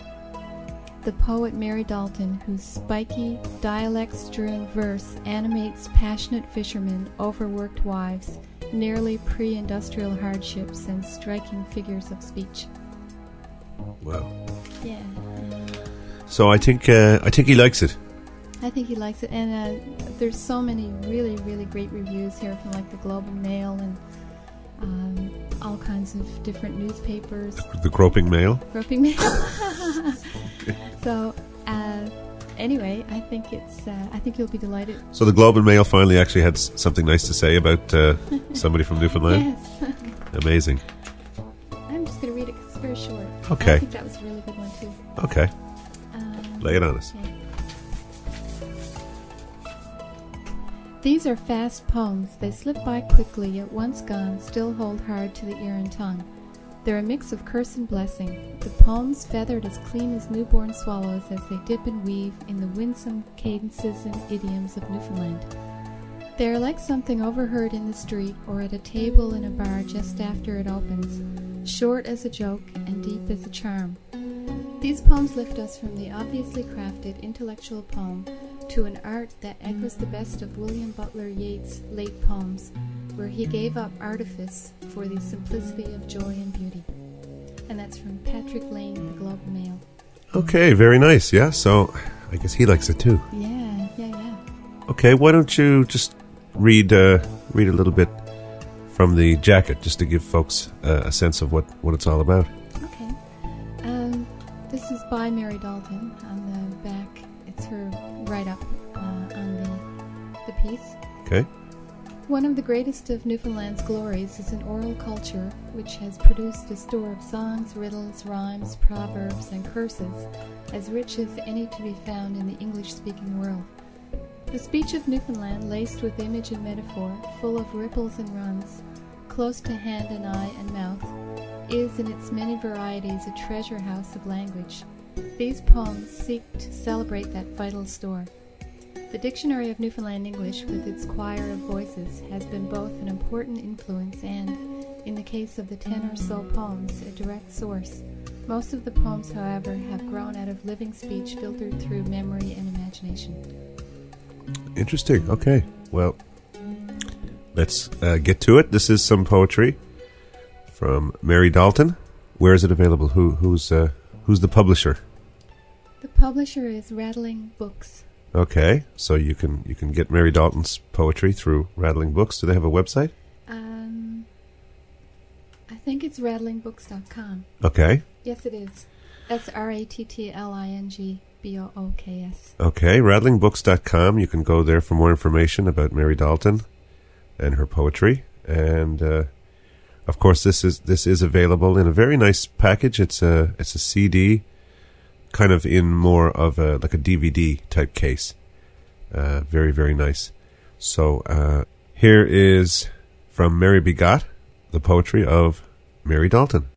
The poet Mary Dalton, whose spiky, dialect-strewn verse animates passionate fishermen, overworked wives, nearly pre-industrial hardships, and striking figures of speech. Wow. Yeah. So I think uh, I think he likes it. I think he likes it, and uh, there's so many really, really great reviews here from like the Globe and Mail and um, all kinds of different newspapers. The Groping Mail. Groping Mail. So, uh, anyway, I think it's. Uh, I think you'll be delighted. So the Globe and Mail finally actually had s- something nice to say about uh, somebody from Newfoundland. Yes. Amazing. I'm just going to read it because it's very short. Okay. I think that was a really good one too. Okay. Um, Lay it on us. Okay. These are fast poems. They slip by quickly, yet once gone, still hold hard to the ear and tongue. They're a mix of curse and blessing, the poems feathered as clean as newborn swallows as they dip and weave in the winsome cadences and idioms of Newfoundland. They are like something overheard in the street or at a table in a bar just after it opens, short as a joke and deep as a charm. These poems lift us from the obviously crafted intellectual poem to an art that echoes the best of William Butler Yeats' late poems, where he gave up artifice for the simplicity of joy and beauty. And that's from Patrick Lane, The Globe and Mail. Okay, very nice, yeah. So I guess he likes it too. Yeah, yeah, yeah. Okay, why don't you just read uh, read a little bit from the jacket, just to give folks uh, a sense of what, what it's all about. Okay. Um, this is by Mary Dalton. On the back, it's her write-up uh, on the, the piece. Okay. One of the greatest of Newfoundland's glories is an oral culture which has produced a store of songs, riddles, rhymes, proverbs, and curses, as rich as any to be found in the English-speaking world. The speech of Newfoundland, laced with image and metaphor, full of ripples and runs, close to hand and eye and mouth, is in its many varieties a treasure house of language. These poems seek to celebrate that vital store. The Dictionary of Newfoundland English, with its choir of voices, has been both an important influence and, in the case of the ten or so poems, a direct source. Most of the poems, however, have grown out of living speech filtered through memory and imagination. Interesting. Okay. Well, let's uh, get to it. This is some poetry from Mary Dalton. Where is it available? Who, who's, uh, who's the publisher? The publisher is Rattling Books. Okay, so you can you can get Mary Dalton's poetry through Rattling Books. Do they have a website? Um, I think it's rattling books dot com. Okay. Yes, it is. That's R A T T L I N G B O O K S. Okay, rattling books dot com. You can go there for more information about Mary Dalton and her poetry. And, uh, of course, this is this is available in a very nice package. It's a it's a C D. Kind of in more of a like a D V D type case. Uh, very, very nice. So uh, here is from Mary Begot, the poetry of Mary Dalton.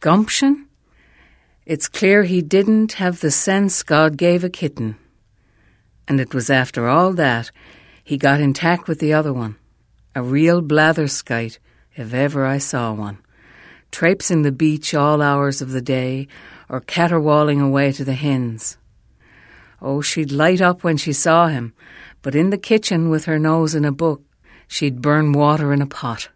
Gumption? It's clear he didn't have the sense God gave a kitten. And it was after all that he got in tack with the other one, a real blatherskite, if ever I saw one, traipsing the beach all hours of the day or caterwauling away to the hens. Oh, she'd light up when she saw him, but in the kitchen with her nose in a book, she'd burn water in a pot.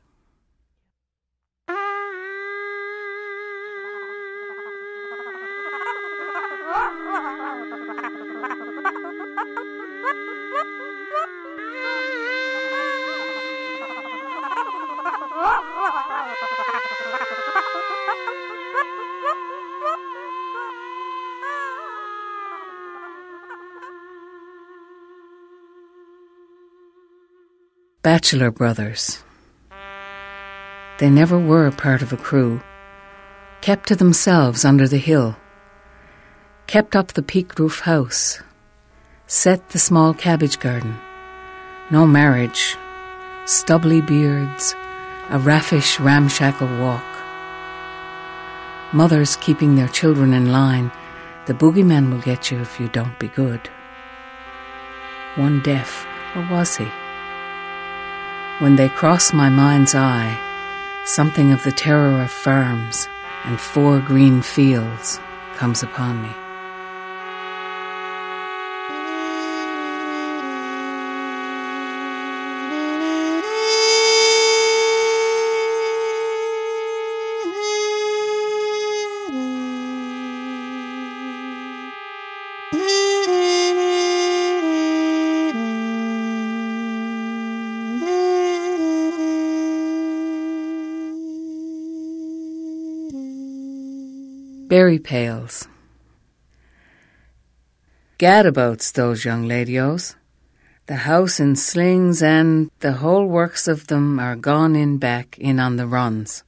Bachelor brothers. They never were a part of a crew, kept to themselves under the hill, kept up the peaked roof house, set the small cabbage garden, no marriage, stubbly beards, a raffish ramshackle walk. Mothers keeping their children in line, The boogeyman will get you if you don't be good. One deaf, or was he? When they cross my mind's eye, something of the terror of farms and four green fields comes upon me. Berry pails. Gadabouts, those young ladios. The house in slings and the whole works of them are gone in back in on the runs.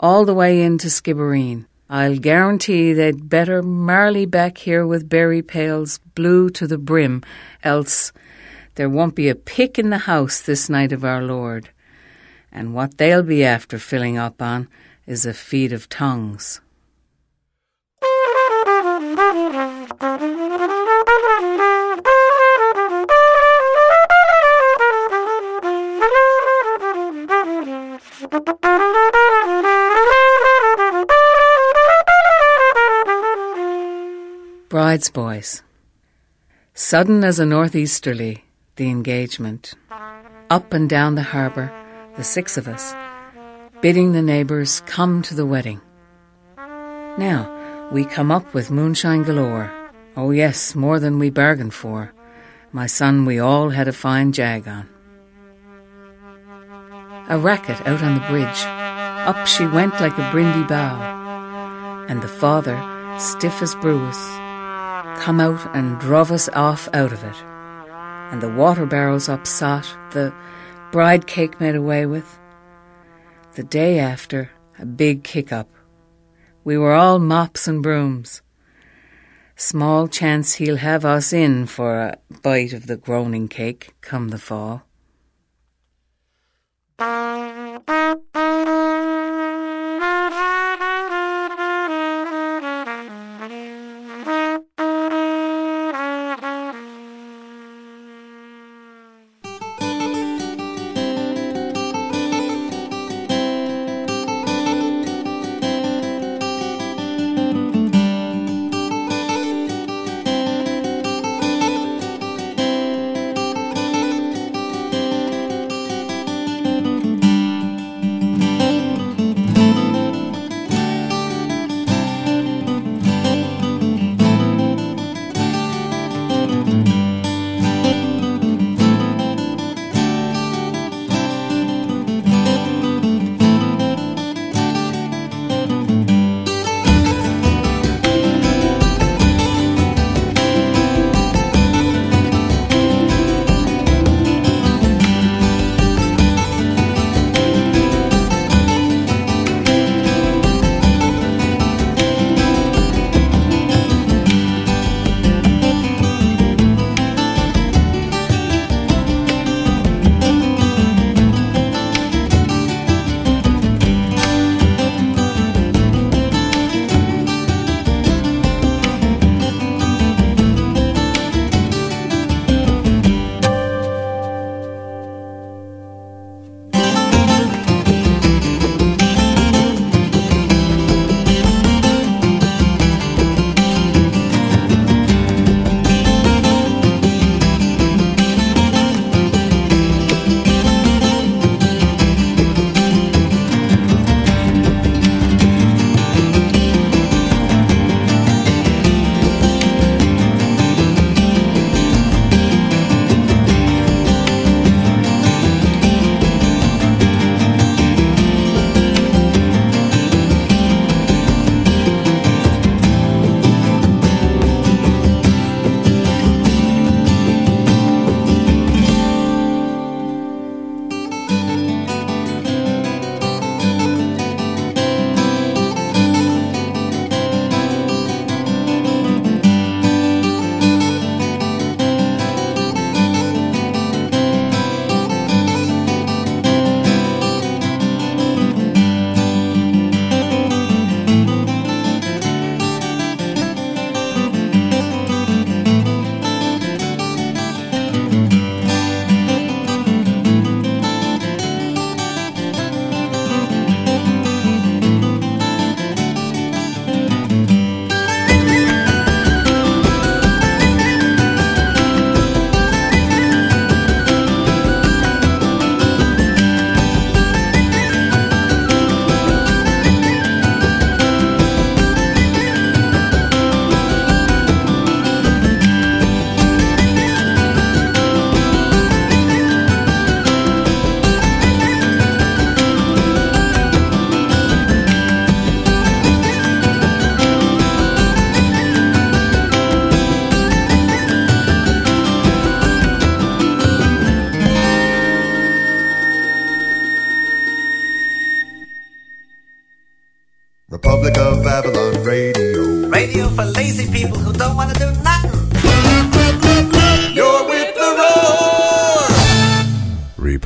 All the way into Skibbereen. I'll guarantee they'd better marley back here with berry pails blue to the brim, else there won't be a pick in the house this night of our Lord. And what they'll be after filling up on is a feed of tongues. Bride's boys. Sudden as a northeasterly, the engagement. Up and down the harbour, the six of us, bidding the neighbours come to the wedding. Now, we come up with moonshine galore. Oh yes, more than we bargained for. My son, we all had a fine jag on. A racket out on the bridge. Up she went like a brindy bow. And the father, stiff as brewis, come out and drove us off out of it. And the water barrels upsot, the bride cake made away with. The day after, a big kick-up. We were all mops and brooms. Small chance he'll have us in for a bite of the groaning cake come the fall.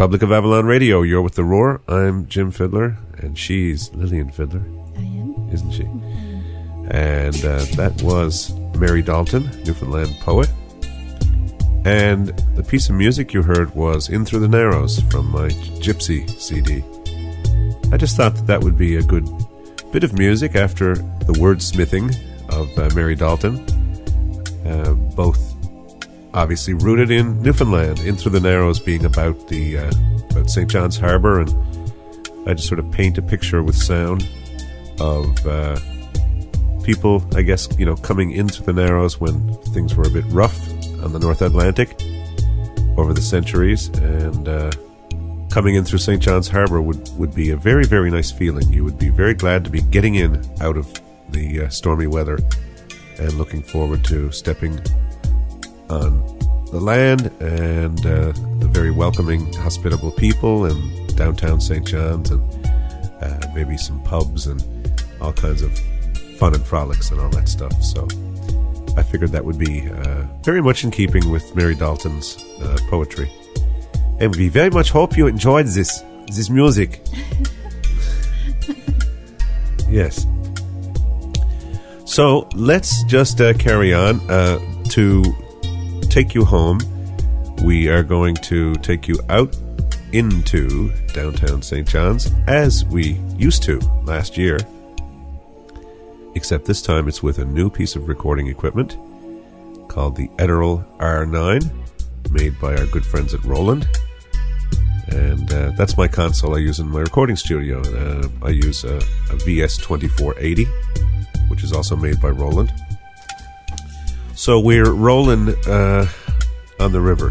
Republic of Avalon Radio. You're with The Roar. I'm Jim Fidler, and she's Lillian Fidler. I am. Isn't she? And uh, that was Mary Dalton, Newfoundland poet. And the piece of music you heard was In Through the Narrows from my Gypsy C D. I just thought that that would be a good bit of music after the wordsmithing of uh, Mary Dalton. Uh, both obviously rooted in Newfoundland, In Through the Narrows being about the uh, about Saint John's Harbour, and I just sort of paint a picture with sound of uh, people, I guess, you know, coming into the Narrows when things were a bit rough on the North Atlantic over the centuries, and uh, coming in through Saint John's Harbour would, would be a very, very nice feeling. You would be very glad to be getting in out of the uh, stormy weather and looking forward to stepping on the land and uh, the very welcoming, hospitable people and downtown Saint John's, and uh, maybe some pubs and all kinds of fun and frolics and all that stuff. So I figured that would be uh, very much in keeping with Mary Dalton's uh, poetry. And we very much hope you enjoyed this this music. Yes. So let's just uh, carry on uh, to take you home. We are going to take you out into downtown Saint John's as we used to last year, except this time it's with a new piece of recording equipment called the Edirol R nine, made by our good friends at Roland. And uh, that's my console I use in my recording studio. Uh, I use a, a V S twenty-four eighty, which is also made by Roland. So we're rolling uh, on the river.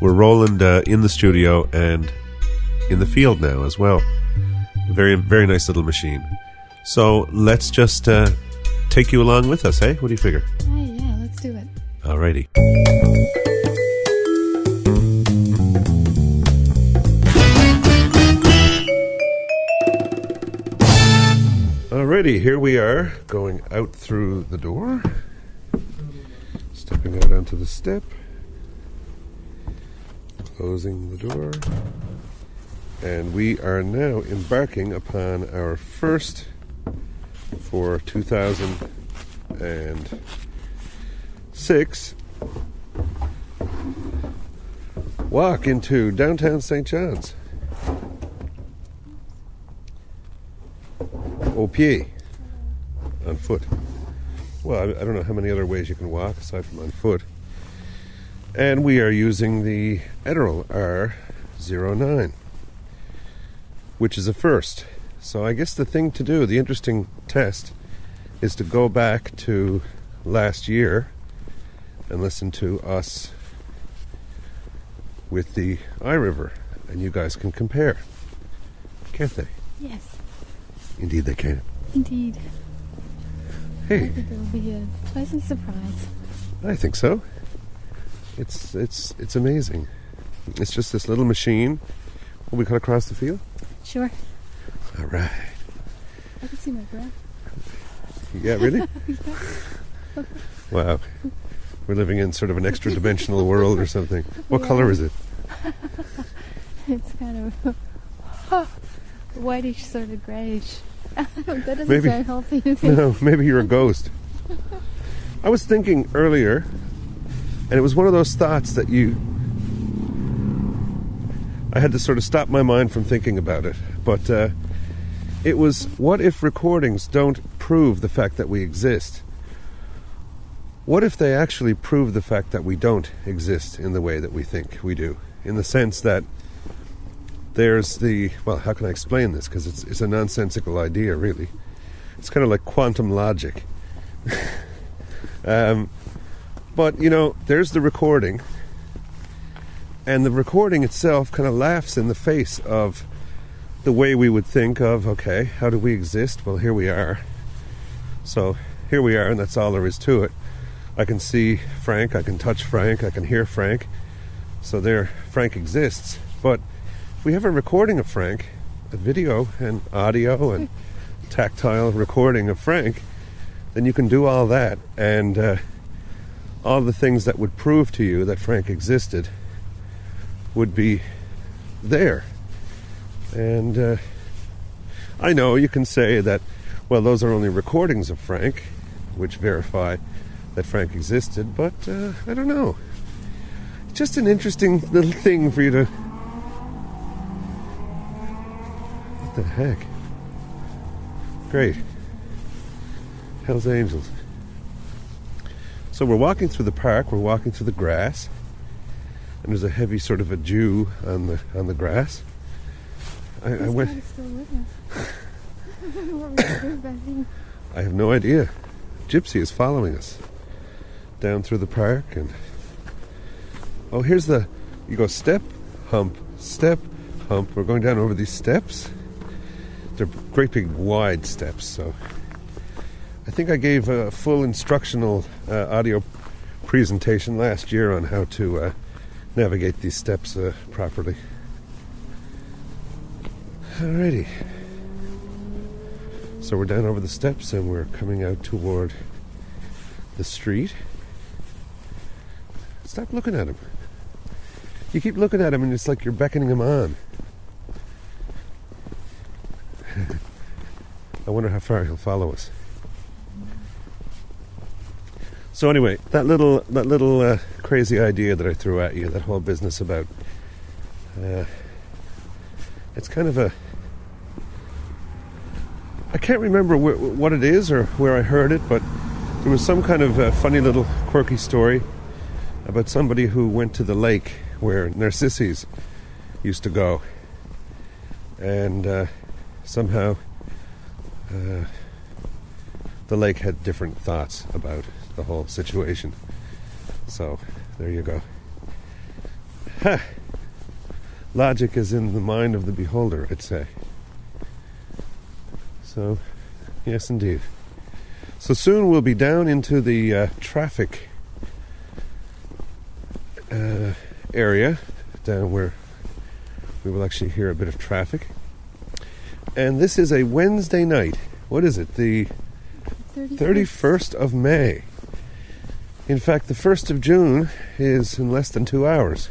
We're rolling uh, in the studio and in the field now as well. Very, very nice little machine. So let's just uh, take you along with us, hey? What do you figure? Oh, yeah, let's do it. Alrighty. Alrighty, here we are, going out through the door, stepping out onto the step, closing the door, and we are now embarking upon our first for two thousand six walk into downtown Saint John's. Au pied, on foot. Well, I, I don't know how many other ways you can walk aside from on foot. And we are using the Edirol R zero nine, which is a first. So I guess the thing to do, the interesting test, is to go back to last year and listen to us with the iRiver, and you guys can compare, can't they? Yes. Indeed they can. Indeed. Hey. I think it'll be a pleasant surprise. I think so. It's it's it's amazing. It's just this little machine. Will we cut across the field? Sure. All right. I can see my breath. Yeah, really? Wow. We're living in sort of an extra dimensional world or something. What yeah. color is it? It's kind of... Oh. Whitish, sort of grayish. That doesn't maybe, sound healthy. No, maybe you're a ghost. I was thinking earlier, and it was one of those thoughts that you... I had to sort of stop my mind from thinking about it. But uh, it was, what if recordings don't prove the fact that we exist? What if they actually prove the fact that we don't exist in the way that we think we do? In the sense that there's the, well, how can I explain this? Because it's, it's a nonsensical idea, really. It's kind of like quantum logic. um, but, you know, there's the recording. And the recording itself kind of laughs in the face of the way we would think of, okay, how do we exist? Well, here we are. So here we are, and that's all there is to it. I can see Frank, I can touch Frank, I can hear Frank. So there, Frank exists. But we have a recording of Frank, a video and audio and tactile recording of Frank, then you can do all that, and uh, all the things that would prove to you that Frank existed would be there. And uh, I know you can say that, well, those are only recordings of Frank, which verify that Frank existed, but uh, I don't know. It's just an interesting little thing for you to... What the heck? Great. Hell's Angels. So we're walking through the park, we're walking through the grass, and there's a heavy sort of a dew on the on the grass. I, I went. Still with us. I have no idea. Gypsy is following us down through the park, and oh, here's the. You go step, hump, step, hump. We're going down over these steps. They're great big wide steps, so. I think I gave a full instructional uh, audio presentation last year on how to uh, navigate these steps uh, properly. Alrighty. So we're down over the steps and we're coming out toward the street. Stop looking at him. You keep looking at him and it's like you're beckoning him on. I wonder how far he'll follow us. So anyway, that little that little uh, crazy idea that I threw at you, that whole business about uh, it's kind of a I can't remember wh- what it is or where I heard it, but there was some kind of a funny little quirky story about somebody who went to the lake where narcissus used to go, and uh, somehow uh, the lake had different thoughts about the whole situation. So, there you go. Ha! Logic is in the mind of the beholder, I'd say. So, yes indeed. So soon we'll be down into the uh, traffic uh, area, down where we will actually hear a bit of traffic. And this is a Wednesday night. What is it? The thirty-first of May. In fact, the first of June is in less than two hours.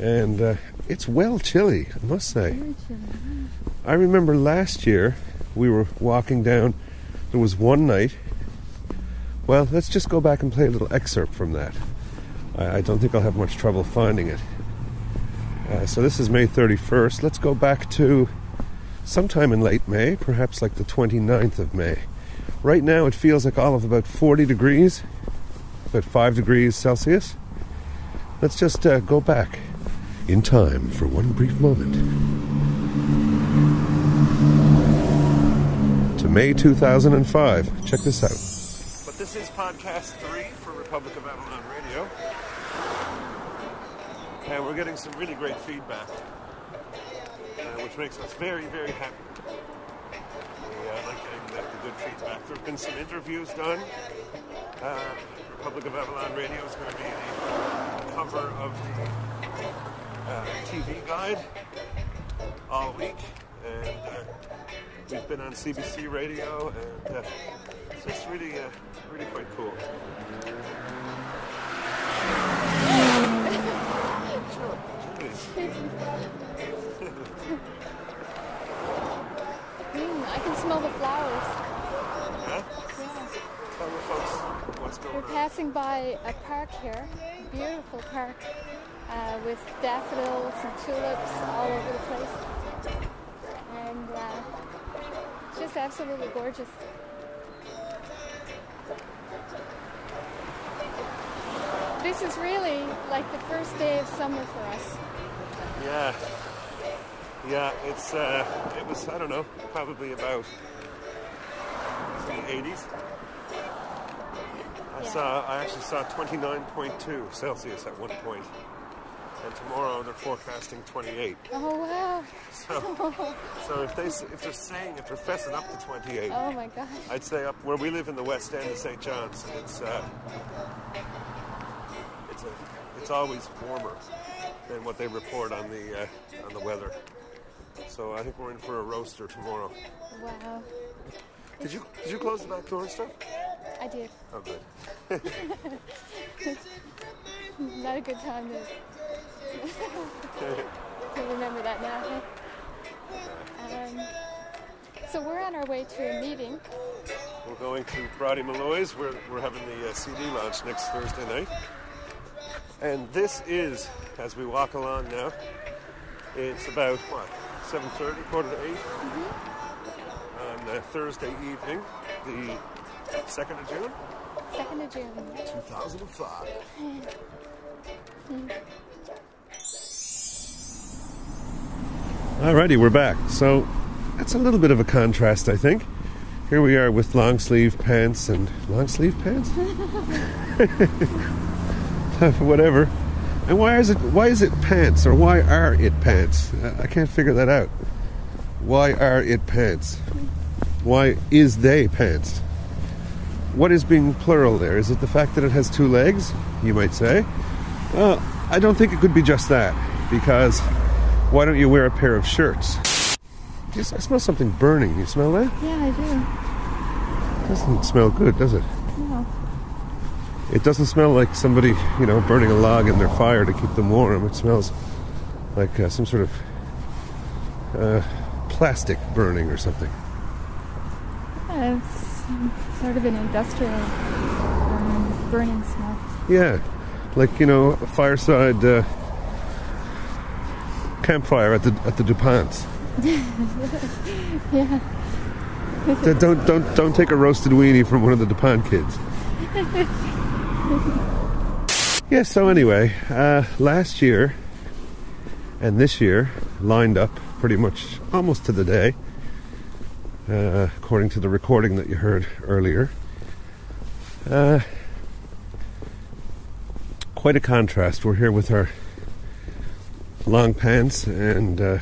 And uh, it's well chilly, I must say. Very chilly. I remember last year we were walking down. There was one night. Well, let's just go back and play a little excerpt from that. I, I don't think I'll have much trouble finding it. Uh, so this is May thirty-first. Let's go back to sometime in late May, perhaps like the twenty-ninth of May. Right now it feels like all of about forty degrees, about five degrees Celsius. Let's just uh, go back in time for one brief moment. To May two thousand five. Check this out. But this is podcast three for Republic of Avalon Radio. And we're getting some really great feedback, uh, which makes us very, very happy. We uh, like getting the, the good feedback. There have been some interviews done. Uh, Republic of Avalon Radio is going to be the cover of the uh, T V guide all week. And uh, we've been on C B C Radio, and uh, it's just really, uh, really quite cool. Mm, I can smell the flowers. Huh? Yeah. Tell the folks what's going on. We're passing by a park here, a beautiful park, uh, with daffodils and tulips all over the place. And uh, just absolutely gorgeous. This is really like the first day of summer for us. Yeah. Yeah, it's, uh, it was, I don't know, probably about the eighties. I yeah. saw, I actually saw twenty-nine point two Celsius at one point. And tomorrow they're forecasting twenty-eight. Oh, wow. So, so if, they, if they're saying, if they're fessing up to twenty-eight. Oh, my God. I'd say up where we live in the West End of Saint John's, it's, uh, it's, a, it's always warmer than what they report on the uh, on the weather. So I think we're in for a roaster tomorrow. Wow. Did you did you close the back door and stuff? I did. Oh, good. Not a good time to I remember that now. Um, so we're on our way to a meeting. We're going to Brady Malloy's. We're, we're having the uh, C D launch next Thursday night. And this is, as we walk along now, it's about, what, seven thirty, quarter to eight? Mm-hmm. On uh, Thursday evening, the second of June? second of June. two thousand five. Alrighty, we're back. So that's a little bit of a contrast, I think. Here we are with long sleeve pants and long sleeve pants? Whatever. And why is it why is it pants, or why are it pants? I can't figure that out. Why are it pants? Why is they pants? What is being plural there? Is it the fact that it has two legs, you might say? Well, I don't think it could be just that, because why don't you wear a pair of shirts? Jeez, I smell something burning. You smell that? Yeah, I do. It doesn't smell good, does it? No. It doesn't smell like somebody, you know, burning a log in their fire to keep them warm. It smells like uh, some sort of uh, plastic burning or something. Yeah, it's sort of an industrial um, burning smell. Yeah. Like, you know, a fireside uh, campfire at the at the DuPonts. Yeah. Don't don't don't take a roasted weenie from one of the DuPont kids. Yes. Yeah, so anyway, uh, last year and this year lined up pretty much almost to the day, uh, according to the recording that you heard earlier. Uh, Quite a contrast. We're here with our long pants and uh,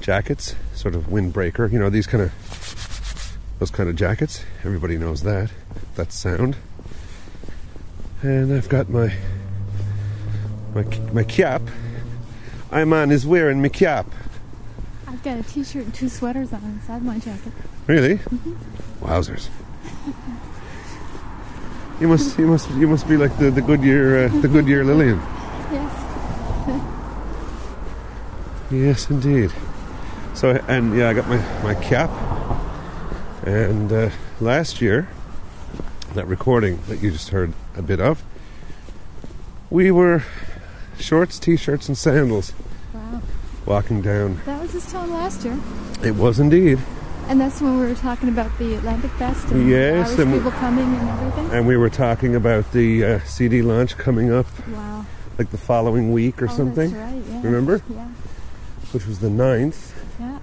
jackets, sort of windbreaker. You know, these kind of, those kind of jackets. Everybody knows that, that sound. And I've got my, my, my kiap. Ayman is wearing my kiap. I've got a t-shirt and two sweaters on inside my jacket. Really? Mm-hmm. Wowzers. You must, you must, you must be like the the Goodyear, uh, the Goodyear Lillian. Yes. Yes, indeed. So, and yeah, I got my my cap. And uh, last year, that recording that you just heard a bit of, we were shorts, t-shirts, and sandals. Wow. Walking down. That was this time last year. It was indeed. And that's when we were talking about the Atlantic Fest and yes, Irish and people coming and everything. And we were talking about the uh, C D launch coming up, wow, like the following week or oh, something. That's right, yeah. Remember? Yeah. Which was the ninth. Yeah.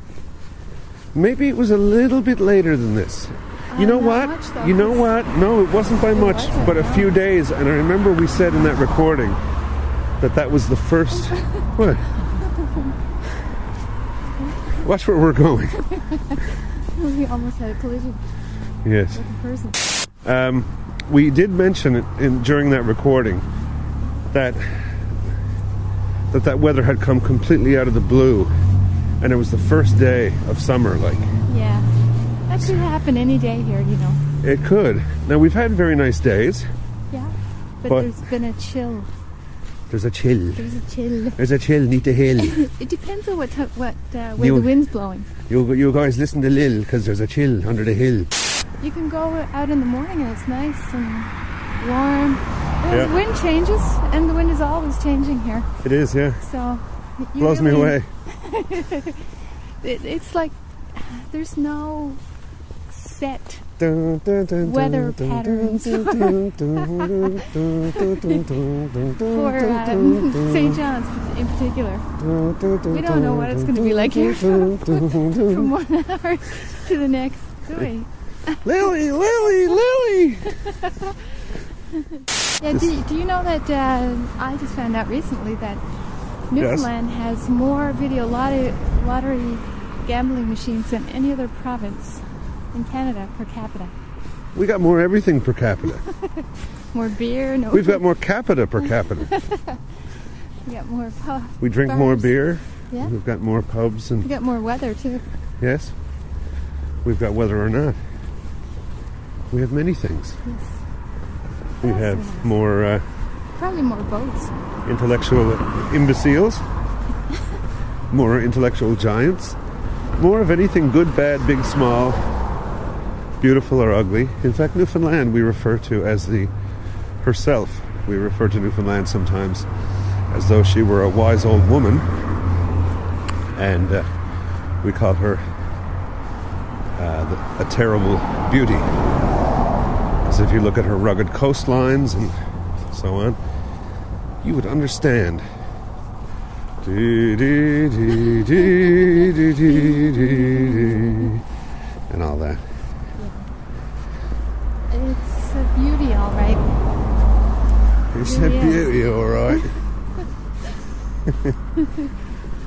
Maybe it was a little bit later than this. You uh, know what? Much, you know what? No, it wasn't by it much, wasn't, but no. a few days. And I remember we said in that recording that that was the first. What? Watch where we're going. We almost had a collision. Yes. With a person. Um, we did mention it in, during that recording that, that that weather had come completely out of the blue, and it was the first day of summer. Like, yeah, that could happen any day here, you know. It could. Now we've had very nice days. Yeah, but, but there's been a chill. There's a chill. There's a chill. There's a chill, need to hill. It depends on what what uh, way you, the wind's blowing. You you guys listen to Lil, because there's a chill under the hill. You can go out in the morning and it's nice and warm. And yeah. The wind changes, and the wind is always changing here. It is, yeah. So you blows really, me away. it, it's like there's no set weather patterns for um, Saint John's in particular. We don't know what it's going to be like here from, from one hour to the next, do we? Lily, Lily, Lily! Yeah, do, do you know that uh, I just found out recently that Newfoundland yes. has more video lottery, lottery gambling machines than any other province in Canada per capita. We got more everything per capita. More beer, no. We've got more capita per capita. We got more pubs. We drink bars. More beer. Yeah. We've got more pubs and. We got more weather too. Yes. We've got weather or not. We have many things. Yes. We have more uh, Probably more boats. Intellectual imbeciles. More intellectual giants. More of anything good, bad, big, small, beautiful or ugly. In fact, Newfoundland we refer to as the herself. We refer to Newfoundland sometimes as though she were a wise old woman. And uh, we call her uh, the, a terrible beauty. As if you look at her rugged coastlines and so on, you would understand. And all that. It's a beauty, all right. It's a beauty, all right.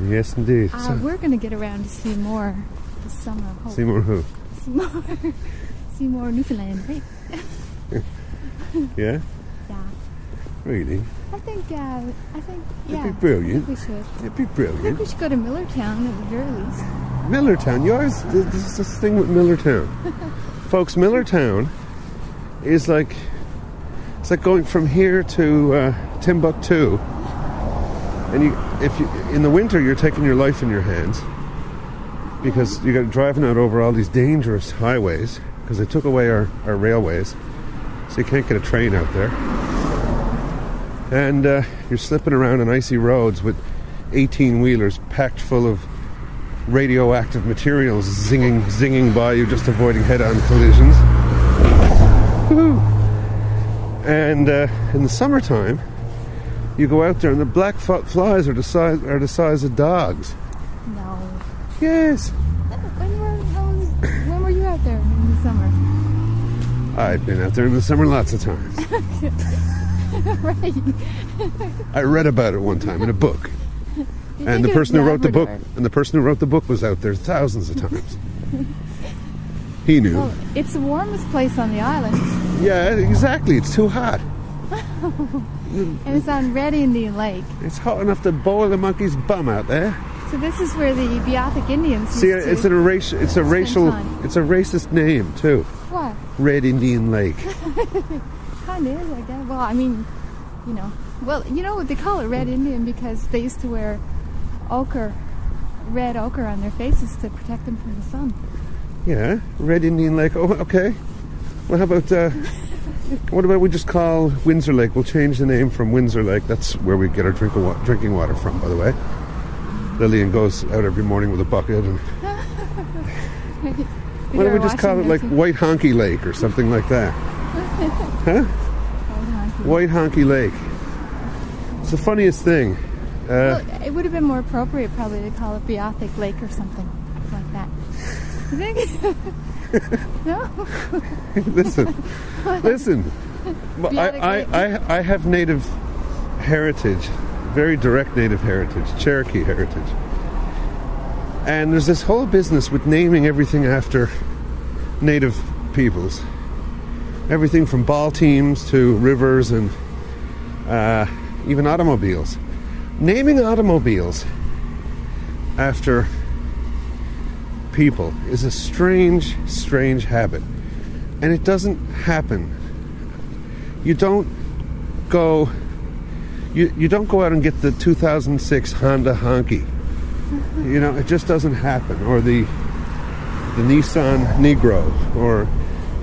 Yes, indeed. Uh, so, we're going to get around to see more this summer. See more who? See more, see more Newfoundland, right? Yeah? Yeah. Really? I think, uh, I think, yeah. It'd be brilliant. I think we should. It'd be brilliant. I think we should go to Millertown at the very least. Millertown? You always, this is this thing with Millertown. Folks, Millertown is like, it's like going from here to uh, Timbuktu. And you, if you, in the winter, you're taking your life in your hands. Because you got driving out over all these dangerous highways. Because they took away our, our railways. So you can't get a train out there. And uh, you're slipping around on icy roads with eighteen-wheelers packed full of radioactive materials zinging, zinging by you, just avoiding head-on collisions. Woo-hoo. And uh, in the summertime, you go out there and the black flies are the size are the size of dogs. No. Yes. When were, when, when were you out there in the summer? I've been out there in the summer lots of times. Right. I read about it one time in a book, and the person who wrote the book, and the person who wrote the book was out there thousands of times. He knew. Well, it's the warmest place on the island. Yeah, exactly. It's too hot. And it's on Red Indian Lake. It's hot enough to boil the monkey's bum out there. So this is where the Beothic Indians. See, used it's to an race. It's a racial. Time. It's a racist name too. What? Red Indian Lake. Kind of is, I guess. Well, I mean, you know. Well, you know, they call it Red Indian because they used to wear ochre, red ochre on their faces to protect them from the sun. Yeah, Red Indian Lake. Oh, okay. Well, how about, uh, what about we just call Windsor Lake? We'll change the name from Windsor Lake. That's where we get our drink of wa drinking water from, by the way. Lillian goes out every morning with a bucket. And why don't we just call it like White Honky Lake or something like that? Huh? White Honky. White Honky Lake. It's the funniest thing. Uh, well, it would have been more appropriate probably to call it Beothic Lake or something like that. You think? No? Listen. Listen. I, I, I, I have native heritage. Very direct native heritage. Cherokee heritage. And there's this whole business with naming everything after native peoples. Everything from ball teams to rivers and uh, even automobiles. Naming automobiles after people is a strange, strange habit. And it doesn't happen. You don't go you, you don't go out and get the two thousand six Honda Honky. You know, it just doesn't happen. Or the the Nissan Negro, or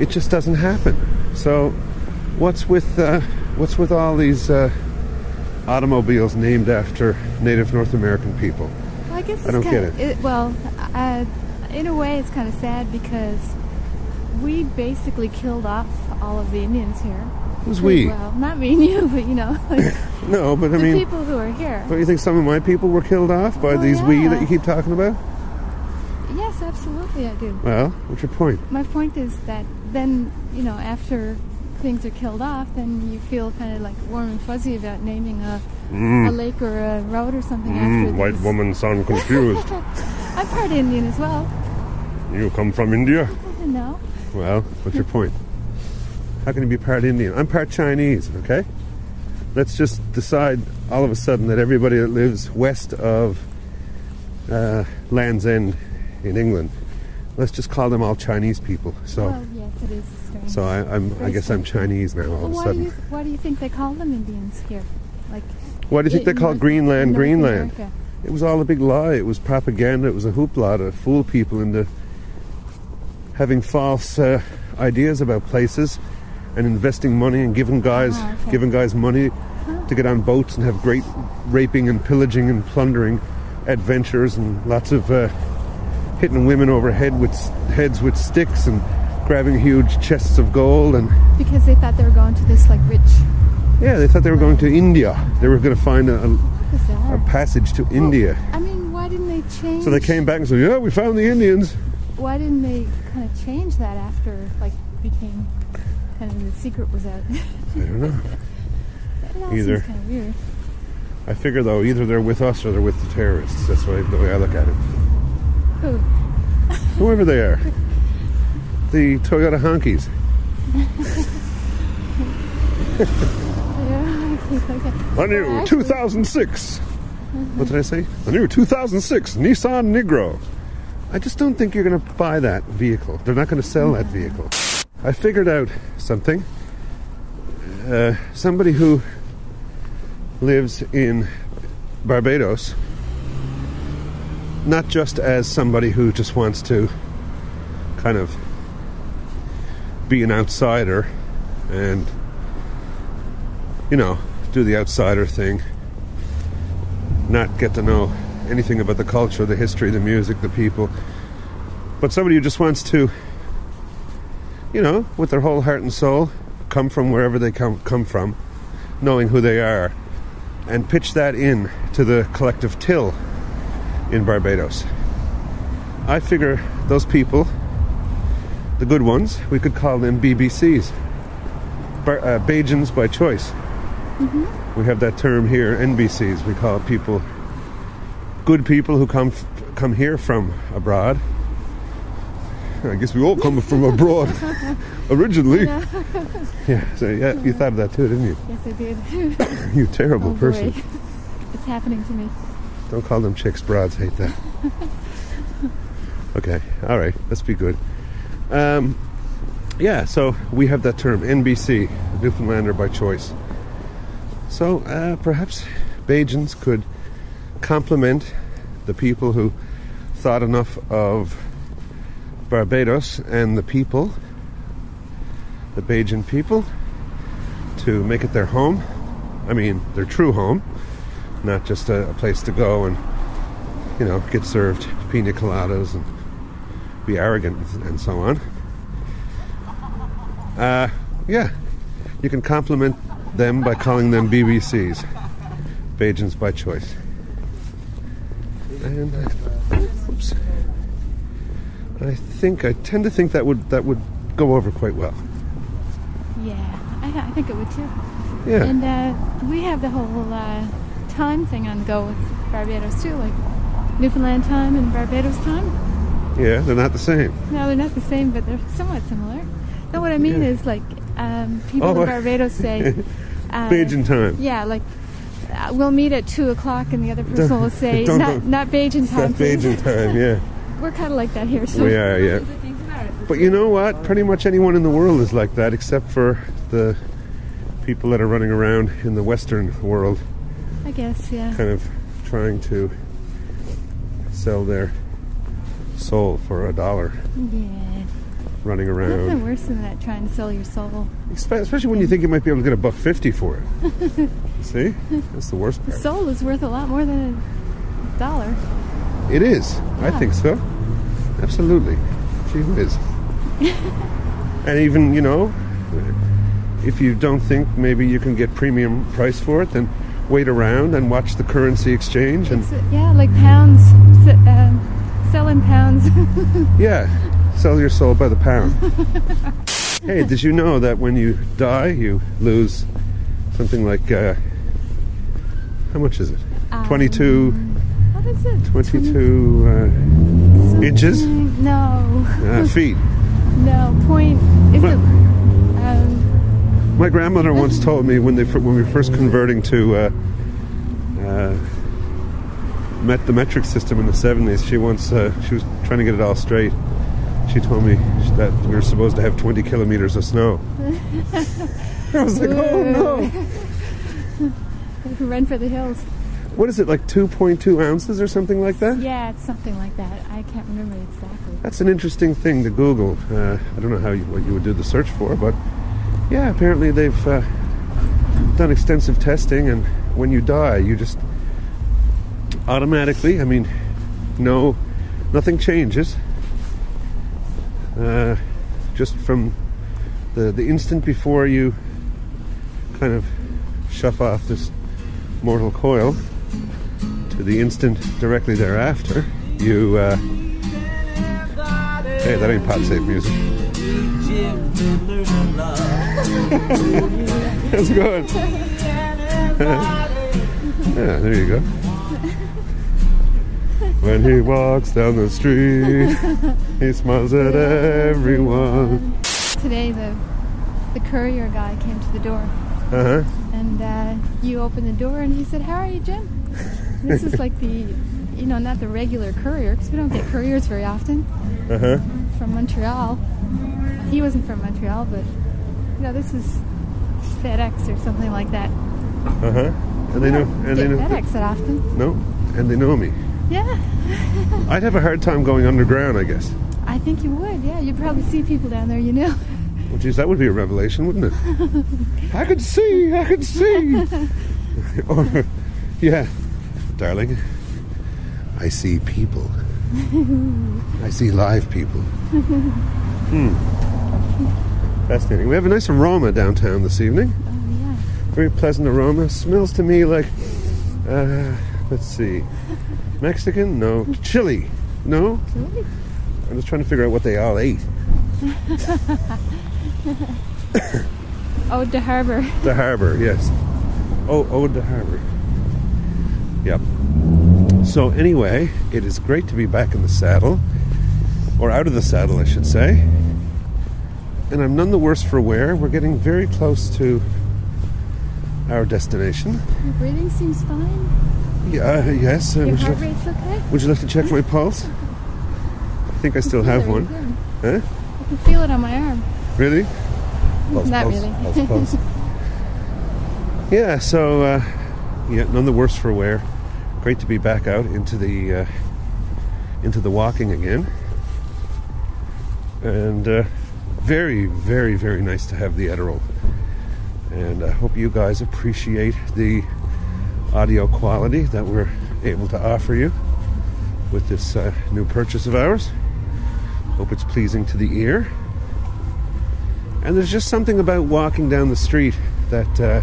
it just doesn't happen. So, what's with uh, what's with all these uh, automobiles named after Native North American people? Well, I guess it's I don't get of, it. it. Well, uh, in a way, it's kind of sad because we basically killed off all of the Indians here. Who's we? Well, not me and you, but you know. Like, no, but I mean, the people who are here. Don't you think some of my people were killed off by oh, these yeah. we that you keep talking about? Yes, absolutely, I do. Well, what's your point? My point is that then, you know, after things are killed off, then you feel kind of like warm and fuzzy about naming a, mm. a lake or a road or something mm, after these. White woman sound confused. I'm part Indian as well. You come from India? No. Well, what's your point? How can you be part Indian? I'm part Chinese, okay? Let's just decide all of a sudden that everybody that lives west of uh, Land's End in England, let's just call them all Chinese people. So, well, yes, it is Interesting. So I, I'm, I guess I'm Chinese now all well, of a sudden. Do you, why do you think they call them Indians here? Like, why do you think they call North, Greenland North Greenland? America. It was all a big lie. It was propaganda. It was a hoopla to fool people into having false uh, ideas about places and investing money and giving guys, ah, okay. giving guys money huh. to get on boats and have great raping and pillaging and plundering adventures and lots of uh, hitting women over head with, heads with sticks and grabbing huge chests of gold. And because they thought they were going to this like rich... Yeah, they thought they were going to India. They were going to find a, a, a passage to well, India. I mean, why didn't they change... So they came back and said, yeah, we found the Indians. Why didn't they kind of change that after, like, became... kind of the secret was out? I don't know. It all either. Kind of weird. I figure, though, either they're with us or they're with the terrorists. That's the way I look at it. Who? Whoever they are. The Toyota honkies. The new two thousand six. What did I say? The new two thousand six Nissan Negro. I just don't think you're going to buy that vehicle. They're not going to sell that vehicle. I figured out something. Uh, somebody who lives in Barbados, not just as somebody who just wants to kind of be an outsider and, you know, do the outsider thing, not get to know anything about the culture, the history, the music, the people, but somebody who just wants to, you know, with their whole heart and soul, come from wherever they come, come from, knowing who they are, and pitch that in to the collective till in Barbados. I figure those people, the good ones, we could call them B B Cs, Bar uh, Bajans by choice. Mm-hmm. We have that term here, N B Cs. We call people good people who come f come here from abroad. I guess we all come from abroad originally. Yeah. yeah. So yeah, you thought of that too, didn't you? Yes, I did. You terrible oh, person. Boy. It's happening to me. Don't call them chicks. Broads hate that. Okay. All right. Let's be good. Um, yeah. So we have that term N B C, Newfoundlander by choice. So uh, perhaps Bajans could compliment the people who thought enough of Barbados and the people, the Bajan people, to make it their home. I mean, their true home, not just a, a place to go and, you know, get served pina coladas and be arrogant and so on. Uh, yeah, you can compliment them by calling them B B Cs, Bajans by choice. And, uh, oops. I think I tend to think that would that would go over quite well. Yeah, I, I think it would too. Yeah. And uh, we have the whole uh, time thing on the go with Barbados too, like Newfoundland time and Barbados time. Yeah, they're not the same. No, they're not the same, but they're somewhat similar. No, what I mean yeah. is like um, people oh, in Barbados say uh, Bajan time. Yeah, like uh, we'll meet at two o'clock, and the other person don't, will say don't, not don't, not Bajan time. Not Bajan time. Yeah. We're kind of like that here, so we are, yeah. But you know what? Pretty much anyone in the world is like that, except for the people that are running around in the Western world. I guess, yeah. Kind of trying to sell their soul for a dollar. Yeah. Running around. Nothing worse than that, trying to sell your soul. Especially when you think you might be able to get a buck fifty for it. See? That's the worst part. The soul is worth a lot more than a dollar. It is. Yeah. I think so. Absolutely. Gee whiz. And even, you know, if you don't think maybe you can get premium price for it, then wait around and watch the currency exchange. And yeah, like pounds. Um, sell in pounds. Yeah. Sell your soul by the pound. Hey, did you know that when you die, you lose something like, uh, how much is it? Um, twenty-two... What is it? twenty-two uh, inches? No. Uh, feet? No. Point. Is my, it, um, my grandmother once told me when they when we were first converting to uh, uh, met the metric system in the seventies, she once uh, she was trying to get it all straight. She told me she that we were supposed to have twenty kilometers of snow. I was like, ooh. Oh no! We can run for the hills. What is it, like two point two ounces or something like that? Yeah, it's something like that. I can't remember exactly. That's an interesting thing to Google. Uh, I don't know how you, what you would do the search for, but yeah, apparently they've uh, done extensive testing, and when you die, you just automatically, I mean, no, nothing changes. Uh, just from the, the instant before you kind of shut off this mortal coil to the instant directly thereafter, you, uh, hey, that ain't pot-safe music. How's it going? Yeah, there you go. When he walks down the street, he smiles at everyone. Today, the the courier guy came to the door, uh-huh. and uh, you opened the door, and he said, "How are you, Jim?" This is like the, you know, not the regular courier, because we don't get couriers very often. Uh-huh. From Montreal, he wasn't from Montreal, but you know, this is FedEx or something like that. Uh-huh. And they know. And they know FedEx that often. No, and they know me. Yeah. I'd have a hard time going underground, I guess. I think you would, yeah. You'd probably see people down there, you know. Well, geez, that would be a revelation, wouldn't it? I could see, I could see. Or, yeah, darling, I see people. I see live people. Hmm. Fascinating. We have a nice aroma downtown this evening. Oh, yeah. Very pleasant aroma. Smells to me like, uh, let's see. Mexican? No. Chili? No? Chili? I'm just trying to figure out what they all ate. Ode to Harbor. The Harbor, yes. Oh, Ode to Harbor. Yep. So anyway, it is great to be back in the saddle. Or out of the saddle, I should say. And I'm none the worse for wear. We're getting very close to our destination. Your breathing seems fine. Yeah, uh, yes. Uh, Your would, heart you rate's like, okay? Would you like to check my pulse? I think I, I still have one. Huh? I can feel it on my arm. Really? Pulse, Not pulse, really. Pulse, pulse. Yeah, so, uh, yeah, none the worse for wear. Great to be back out into the, uh, into the walking again. And uh, very, very, very nice to have the Edirol. And I hope you guys appreciate the audio quality that we're able to offer you with this uh, new purchase of ours. Hope it's pleasing to the ear. And there's just something about walking down the street that uh,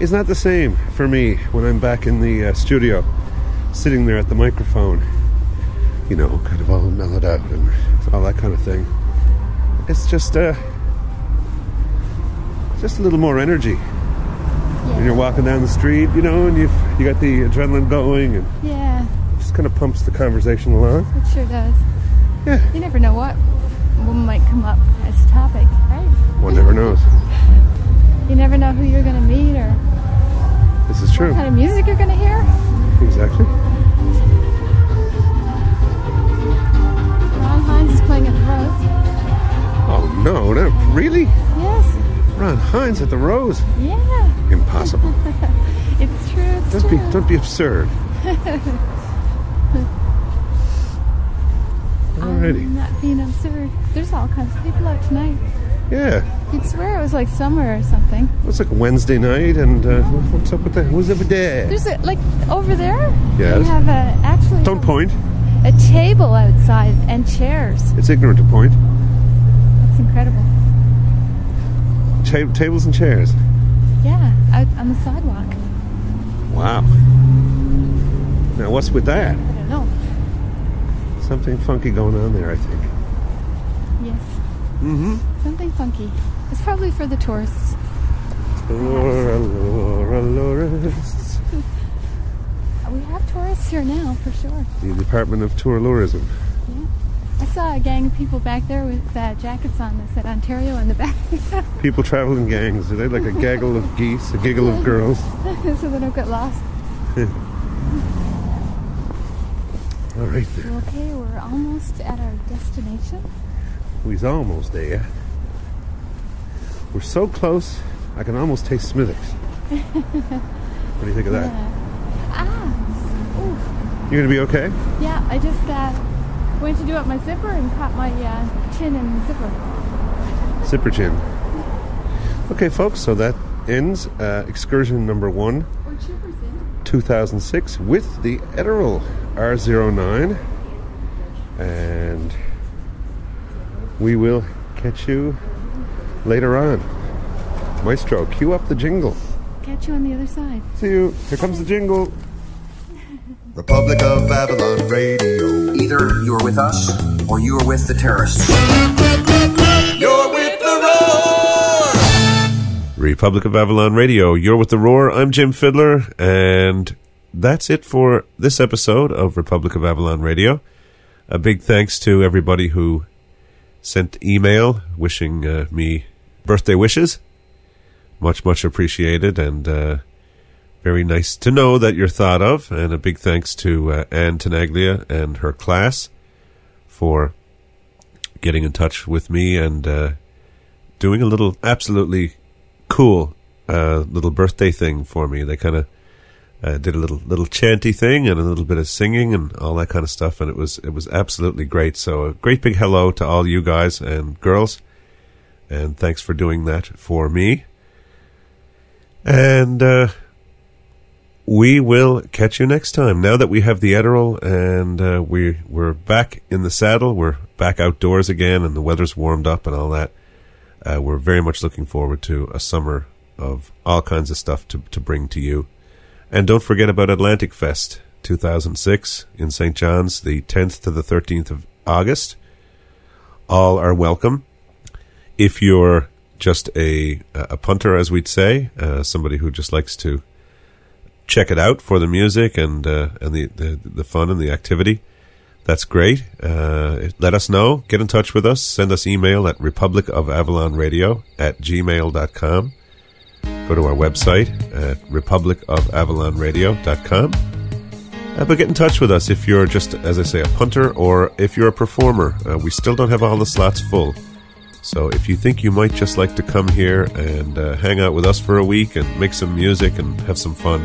is not the same for me when I'm back in the uh, studio, sitting there at the microphone, you know, kind of all mellowed out and all that kind of thing. It's just uh, just a little more energy. And you're walking down the street, you know, and you've you got the adrenaline going, and yeah, it just kind of pumps the conversation along. It sure does. Yeah. You never know what might come up as a topic, right? One never knows. You never know who you're going to meet, or this is true. What kind of music you're going to hear? Exactly. Ron Hines is playing at the Rose. Oh no! Not really? Yes. Ron Hines at the Rose. Yeah. Impossible. It's true. It's don't true. be don't be absurd. Alrighty. I'm not being absurd. There's all kinds of people out tonight. Yeah. You'd swear it was like summer or something. Well, it's like Wednesday night, and uh, what's up with that? Who's over there? There's a, like over there. Yes. We have a actually. Don't point. A table outside and chairs. It's ignorant to point. That's incredible. Tab tables and chairs. Yeah, out on the sidewalk. Wow. Now what's with that? I don't know. Something funky going on there, I think. Yes. Mm-hmm. Something funky. It's probably for the tourists. Laura, Laura, tourists. We have tourists here now, for sure. The Department of Tourism. Yeah. I saw a gang of people back there with uh, jackets on that said Ontario on the back. People travel in gangs. Are they like a gaggle of geese, a giggle of girls? So they don't get lost. All right there. Okay, we're almost at our destination. We're almost there. We're so close, I can almost taste Smithwick's. What do you think of that? Yeah. Ah! Ooh. You're gonna be okay? Yeah, I just uh, went to do up my zipper and caught my uh, chin in the zipper. Zipper chin. Okay, folks, so that ends uh, excursion number one, two thousand six, with the Edirol R zero nine. And we will catch you later on. Maestro, cue up the jingle. Catch you on the other side. See you. Here comes the jingle. Republic of Avalon Radio. Either you're with us or you're with the terrorists. You're with the Roar! Republic of Avalon Radio. You're with the Roar. I'm Jim Fidler, and that's it for this episode of Republic of Avalon Radio. A big thanks to everybody who sent email wishing uh, me birthday wishes. Much, much appreciated, and uh, very nice to know that you're thought of. And a big thanks to uh, Anne Tenaglia and her class for getting in touch with me and uh, doing a little absolutely cool uh, little birthday thing for me. They kind of uh, did a little little chanty thing and a little bit of singing and all that kind of stuff, and it was it was absolutely great. So a great big hello to all you guys and girls, and thanks for doing that for me. And uh, we will catch you next time. Now that we have the Edirol and uh, we, we're back in the saddle, we're back outdoors again, and the weather's warmed up and all that, uh, we're very much looking forward to a summer of all kinds of stuff to, to bring to you. And don't forget about Atlantic Fest two thousand six in Saint John's, the tenth to the thirteenth of August. All are welcome. If you're just a a punter, as we'd say, uh, somebody who just likes to check it out for the music and uh, and the, the the fun and the activity, that's great. Uh, let us know. Get in touch with us. Send us email at republic of avalon radio at gmail dot com. Go to our website at republic of avalon radio dot com. Uh, but get in touch with us if you're just, as I say, a punter or if you're a performer. Uh, we still don't have all the slots full. So if you think you might just like to come here and uh, hang out with us for a week and make some music and have some fun,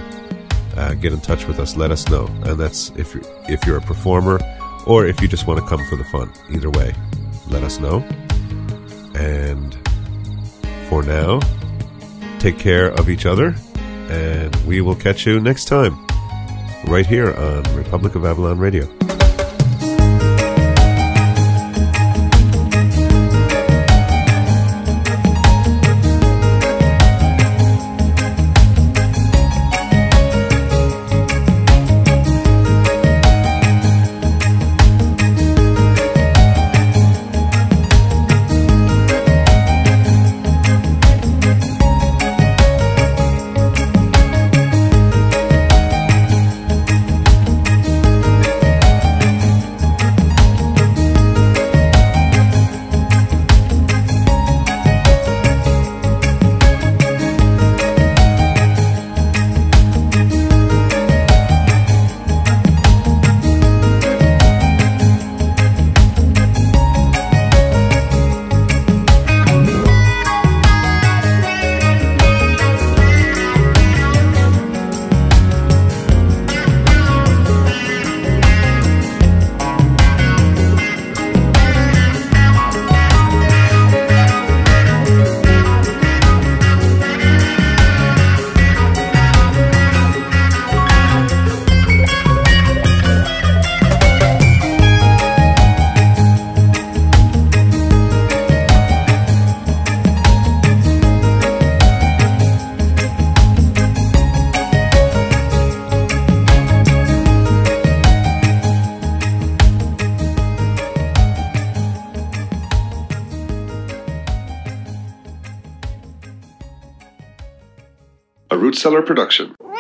uh, get in touch with us. Let us know. And that's if you're, if you're a performer or if you just want to come for the fun. Either way, let us know. And for now, take care of each other, and we will catch you next time right here on Republic of Avalon Radio. Cellar production.